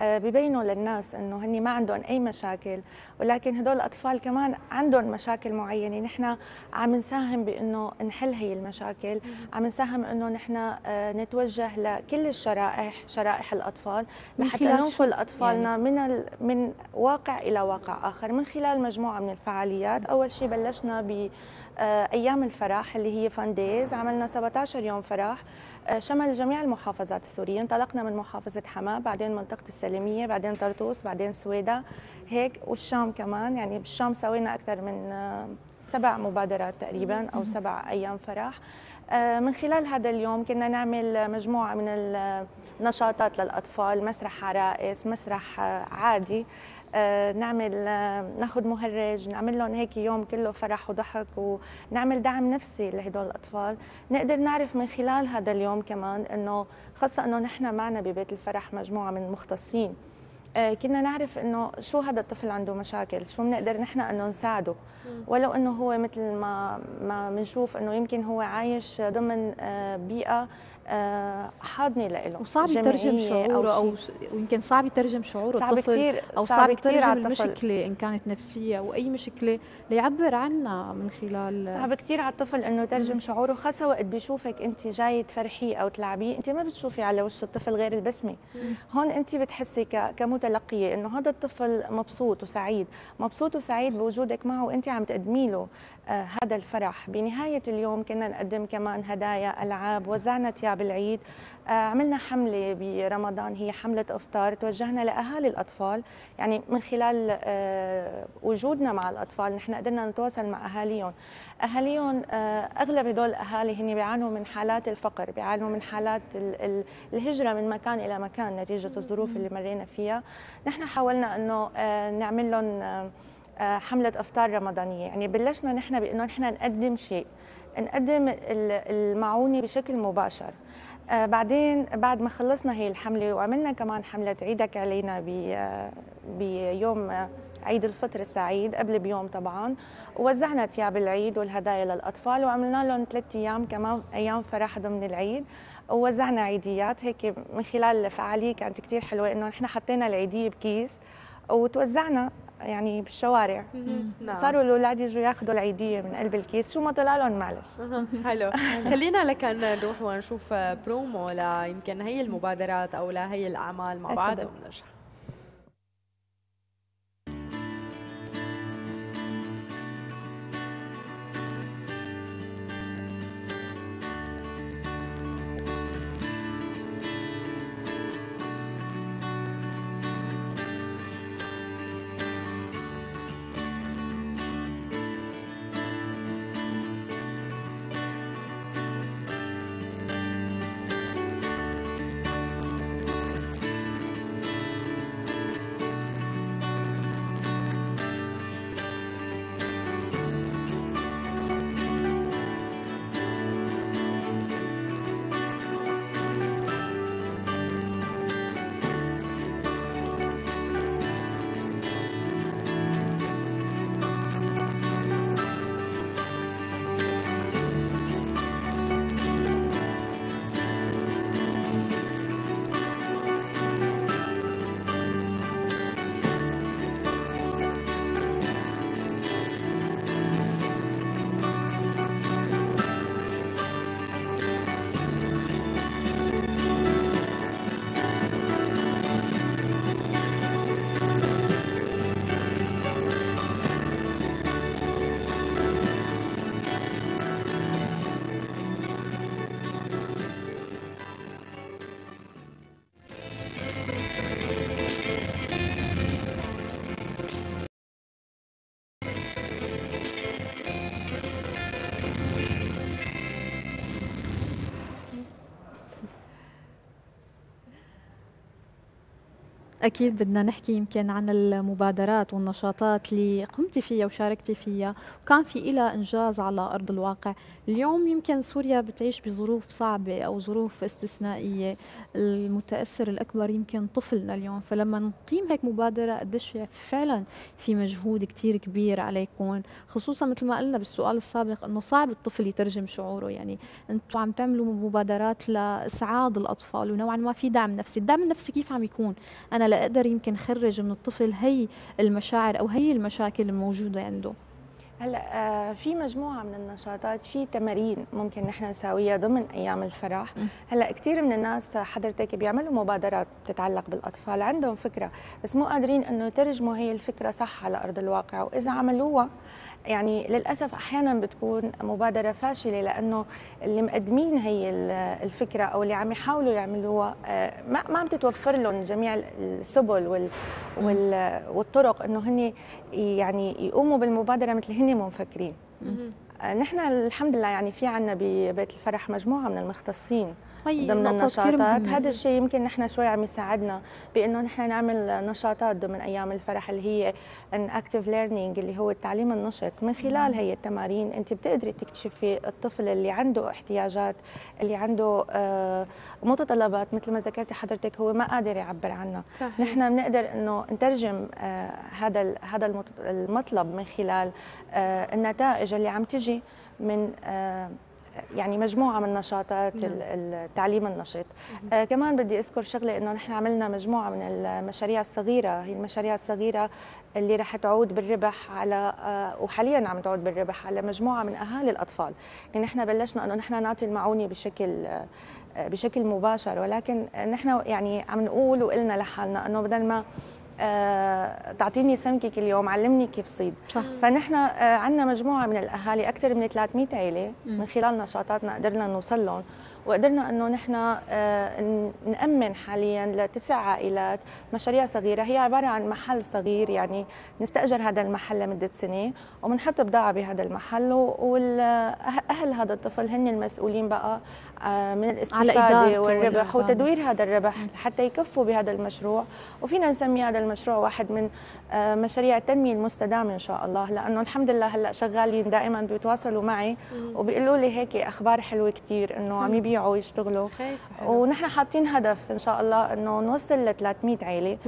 ببينوا للناس انه هني ما عندهم اي مشاكل، ولكن هدول الاطفال كمان عندهم مشاكل معينه. نحن عم نساهم بانه نحل هي المشاكل، عم نساهم انه نحن نتوجه لكل الشرائح، شرائح الاطفال، لحتى ننقل اطفالنا من من واقع الى واقع اخر من خلال مجموعه من الفعاليات. اول شيء بلشنا بايام الفرح اللي هي فان دايز، عملنا سبعة عشر يوم فرح شمل جميع المحافظات السوريه. انطلقنا من محافظه حماه، بعدين منطقه السلميه، بعدين طرطوس، بعدين سويداء هيك، والشام كمان. يعني بالشام سوينا اكثر من سبع مبادرات تقريبا او سبع ايام فرح. من خلال هذا اليوم كنا نعمل مجموعه من النشاطات للاطفال، مسرح عرائس، مسرح عادي، نعمل ناخذ مهرج، نعمل لهم هيك يوم كله فرح وضحك، ونعمل دعم نفسي لهدول الاطفال. نقدر نعرف من خلال هذا اليوم كمان انه، خاصه انه نحن معنا ببيت الفرح مجموعه من المختصين، كنا نعرف انه شو هذا الطفل عنده مشاكل، شو بنقدر نحن انه نساعده، ولو انه هو مثل ما ما بنشوف انه يمكن هو عايش ضمن بيئه حاضنه لإله، وصعب يترجم شعوره او يمكن صعب يترجم شعوره صعب الطفل كتير، او صعب كثير على الطفل المشكله ان كانت نفسيه او اي مشكله ليعبر عنها من خلال. صعب كثير على الطفل انه يترجم شعوره، خاصه وقت بيشوفك انت جاي تفرحيه او تلعبيه، انت ما بتشوفي على وش الطفل غير البسمه. هون انت بتحسي كمتلقيه انه هذا الطفل مبسوط وسعيد، مبسوط وسعيد بوجودك معه، وانت عم تقدمي له آه هذا الفرح. بنهايه اليوم كنا نقدم كمان هدايا، العاب، وزعنا ثياب بالعيد، عملنا حملة برمضان هي حملة إفطار، توجهنا لأهالي الأطفال. يعني من خلال وجودنا مع الأطفال نحن قدرنا نتواصل مع أهاليهم. أهاليهم أغلب هدول الأهالي هن بيعانوا من حالات الفقر، بيعانوا من حالات الهجرة من مكان إلى مكان نتيجة الظروف اللي مرينا فيها. نحن حاولنا أنه نعمل لهم حملة إفطار رمضانية، يعني بلشنا نحن بأنه نحن نقدم شيء، نقدم المعونة بشكل مباشر. آه بعدين بعد ما خلصنا هي الحملة وعملنا كمان حملة عيدك علينا بيوم آه عيد الفطر السعيد قبل بيوم طبعا، ووزعنا ثياب العيد والهدايا للأطفال، وعملنا لهم ثلاث أيام كمان أيام فرح ضمن العيد، ووزعنا عيديات هيك من خلال فعالية كانت كتير حلوة، إنه نحن حطينا العيدية بكيس وتوزعنا يعني بالشوارع. صاروا الاولاد يجوا ياخذوا العيديه من قلب الكيس، شو ما طلع لهم معلش. حلو، خلينا لكن نروح ونشوف برومو لا يمكن هي المبادرات او لا هي الاعمال مع بعض ونرجع. أكيد بدنا نحكي يمكن عن المبادرات والنشاطات اللي قمتي فيها وشاركتي فيها وكان في إلها إنجاز على أرض الواقع. اليوم يمكن سوريا بتعيش بظروف صعبة أو ظروف استثنائية، المتأثر الأكبر يمكن طفلنا اليوم، فلما نقيم هيك مبادرة قديش فعلا في مجهود كتير كبير عليكم، خصوصا مثل ما قلنا بالسؤال السابق أنه صعب الطفل يترجم شعوره. يعني أنتوا عم تعملوا مبادرات لإسعاد الأطفال ونوعا ما في دعم نفسي، الدعم النفسي كيف عم يكون؟ أنا لأقدر يمكن خرج من الطفل هي المشاعر أو هي المشاكل الموجودة عنده. هلا في مجموعه من النشاطات، في تمارين ممكن نحن نساويها ضمن ايام الفرح. هلا كثير من الناس حضرتك بيعملوا مبادرات بتتعلق بالاطفال، عندهم فكره بس مو قادرين انه يترجموا هي الفكره صح على ارض الواقع، واذا عملوها يعني للاسف احيانا بتكون مبادره فاشله، لانه اللي مقدمين هي الفكره او اللي عم يحاولوا يعملوها ما ما عم تتوفر لهم جميع السبل وال وال والطرق انه هن يعني يقوموا بالمبادره مثل هن مفكرين. نحن الحمد لله يعني في عندنا ببيت الفرح مجموعه من المختصين ضمن النشاطات، هذا الشيء يمكن نحن شوي عم يساعدنا بانه نحن نعمل نشاطات ضمن ايام الفرح اللي هي ان اكتيف ليرنينج اللي هو التعليم النشط. من خلال هي التمارين انت بتقدري تكتشفي الطفل اللي عنده احتياجات، اللي عنده متطلبات مثل ما ذكرتي حضرتك هو ما قادر يعبر عنها. نحن بنقدر انه نترجم هذا هذا المطلب من خلال النتائج اللي عم تجي من يعني مجموعة من نشاطات التعليم النشط. آه كمان بدي أذكر شغلة إنه نحن عملنا مجموعة من المشاريع الصغيرة، هي المشاريع الصغيرة اللي رح تعود بالربح على آه وحاليا عم تعود بالربح على مجموعة من أهالي الأطفال. يعني نحن بلشنا إنه نحن نعطي المعونة بشكل آه بشكل مباشر، ولكن نحن يعني عم نقول وقلنا لحالنا إنه بدل ما آه، تعطيني سمكي كل يوم علمني كيف صيد. صح. فنحن آه، عندنا مجموعه من الاهالي اكثر من ثلاثمئة عيله من خلال نشاطاتنا قدرنا نوصل لهم، وقدرنا انه نحن آه، نامن حاليا لتسع عائلات مشاريع صغيره، هي عباره عن محل صغير يعني نستاجر هذا المحل لمده سنه وبنحط بضاعه بهذا المحل، واهل هذا الطفل هن المسؤولين بقى آه، من الاستفاده والربح وتدوير هذا الربح حتى يكفوا بهذا المشروع، وفينا نسمي هذا المشروع واحد من مشاريع التنمية المستدامة إن شاء الله، لأنه الحمد لله هلأ شغالين دائما بيتواصلوا معي وبيقولوا لي هيك أخبار حلوة كتير إنه عم يبيعوا ويشتغلوا، ونحن حاطين هدف إن شاء الله إنه نوصل ل ثلاثمئة عيلة.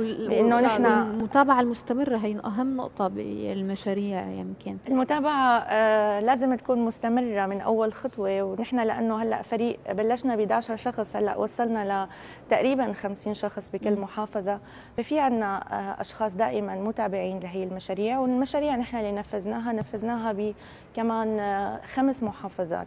إنه نحن المتابعة المستمرة هي أهم نقطة بالمشاريع، يمكن المتابعة آه لازم تكون مستمرة من أول خطوة، ونحن لأنه هلأ فريق بلشنا ب إحدى عشر شخص، هلأ وصلنا لتقريبا خمسين شخص بكل م. محافظة، ففي عنا أشخاص دائما متابعين لهي المشاريع، والمشاريع نحن اللي نفذناها نفذناها بكمان خمس محافظات.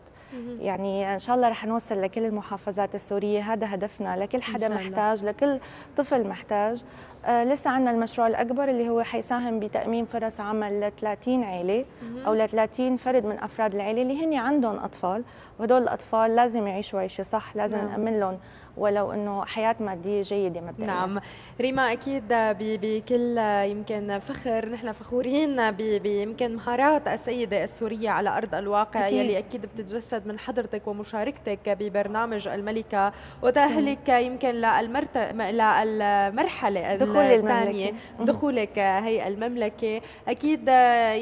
يعني إن شاء الله رح نوصل لكل المحافظات السورية، هذا هدفنا، لكل حدا محتاج، لكل طفل محتاج. آه لسه عندنا المشروع الأكبر اللي هو حيساهم بتأمين فرص عمل ل ثلاثين عيلة أو ل ثلاثين فرد من أفراد العيلة اللي هن عندهم أطفال، وهدول الأطفال لازم يعيشوا عيشة صح، لازم نأمن لهم ولو انه حياه ماديه جيده مبدئيا. نعم ريما، اكيد بكل يمكن فخر نحن فخورين بيمكن مهارات السيده السوريه على ارض الواقع أكيد. يلي اكيد بتتجسد من حضرتك ومشاركتك ببرنامج الملكه وتاهلك يمكن للمرت... للمرحله الثانيه، دخولك هي المملكه، اكيد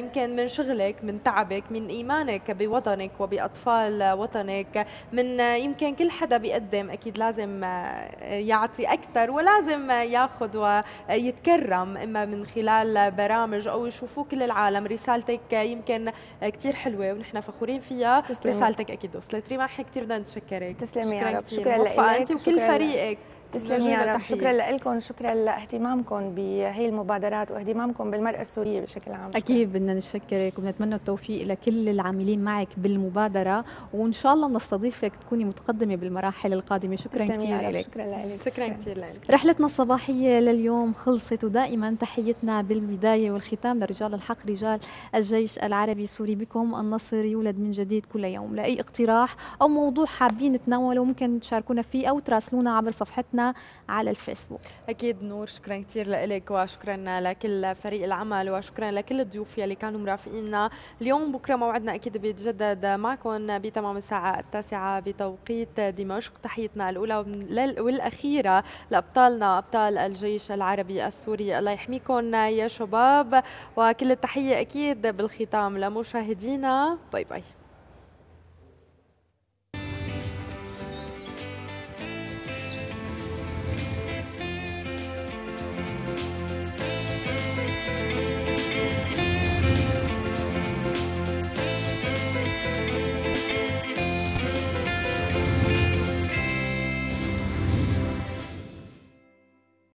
يمكن من شغلك، من تعبك، من ايمانك بوطنك وباطفال وطنك، من يمكن كل حدا بيقدم اكيد لازم لازم يعطي أكثر ولازم ياخذ ويتكرم، إما من خلال برامج أو يشوفوه كل العالم. رسالتك يمكن كثير حلوة ونحن فخورين فيها. تسلمي. رسالتك أكيد وصلت ريما، نحن كثير بدنا نتشكرك. تسلمي يا رب، شكرا لك أنت وكل فريقك. تسلمي يا رب، شكرا لكم، شكرا لاهتمامكم بهي المبادرات واهتمامكم بالمرأة السورية بشكل عام. أكيد بدنا نشكرك وبنتمنى التوفيق لكل العاملين معك بالمبادرة، وإن شاء الله بنستضيفك تكوني متقدمة بالمراحل القادمة. شكرا كثير لك. شكرا لك، شكرا كثير لك. رحلتنا الصباحية لليوم خلصت، ودائما تحيتنا بالبداية والختام لرجال الحق، رجال الجيش العربي السوري، بكم النصر يولد من جديد كل يوم. لأي اقتراح أو موضوع حابين نتناوله ممكن تشاركونا فيه أو تراسلونا عبر صفحتنا صفحتنا على الفيسبوك. أكيد نور، شكرا كثير لك وشكرا لكل فريق العمل وشكرا لكل الضيوف يلي كانوا مرافقينا اليوم. بكرة موعدنا أكيد بيتجدد معكم بتمام الساعة التاسعة بتوقيت دمشق. تحيتنا الأولى والأخيرة لأبطالنا أبطال الجيش العربي السوري، الله يحميكم يا شباب، وكل التحية أكيد بالختام لمشاهدينا. باي باي.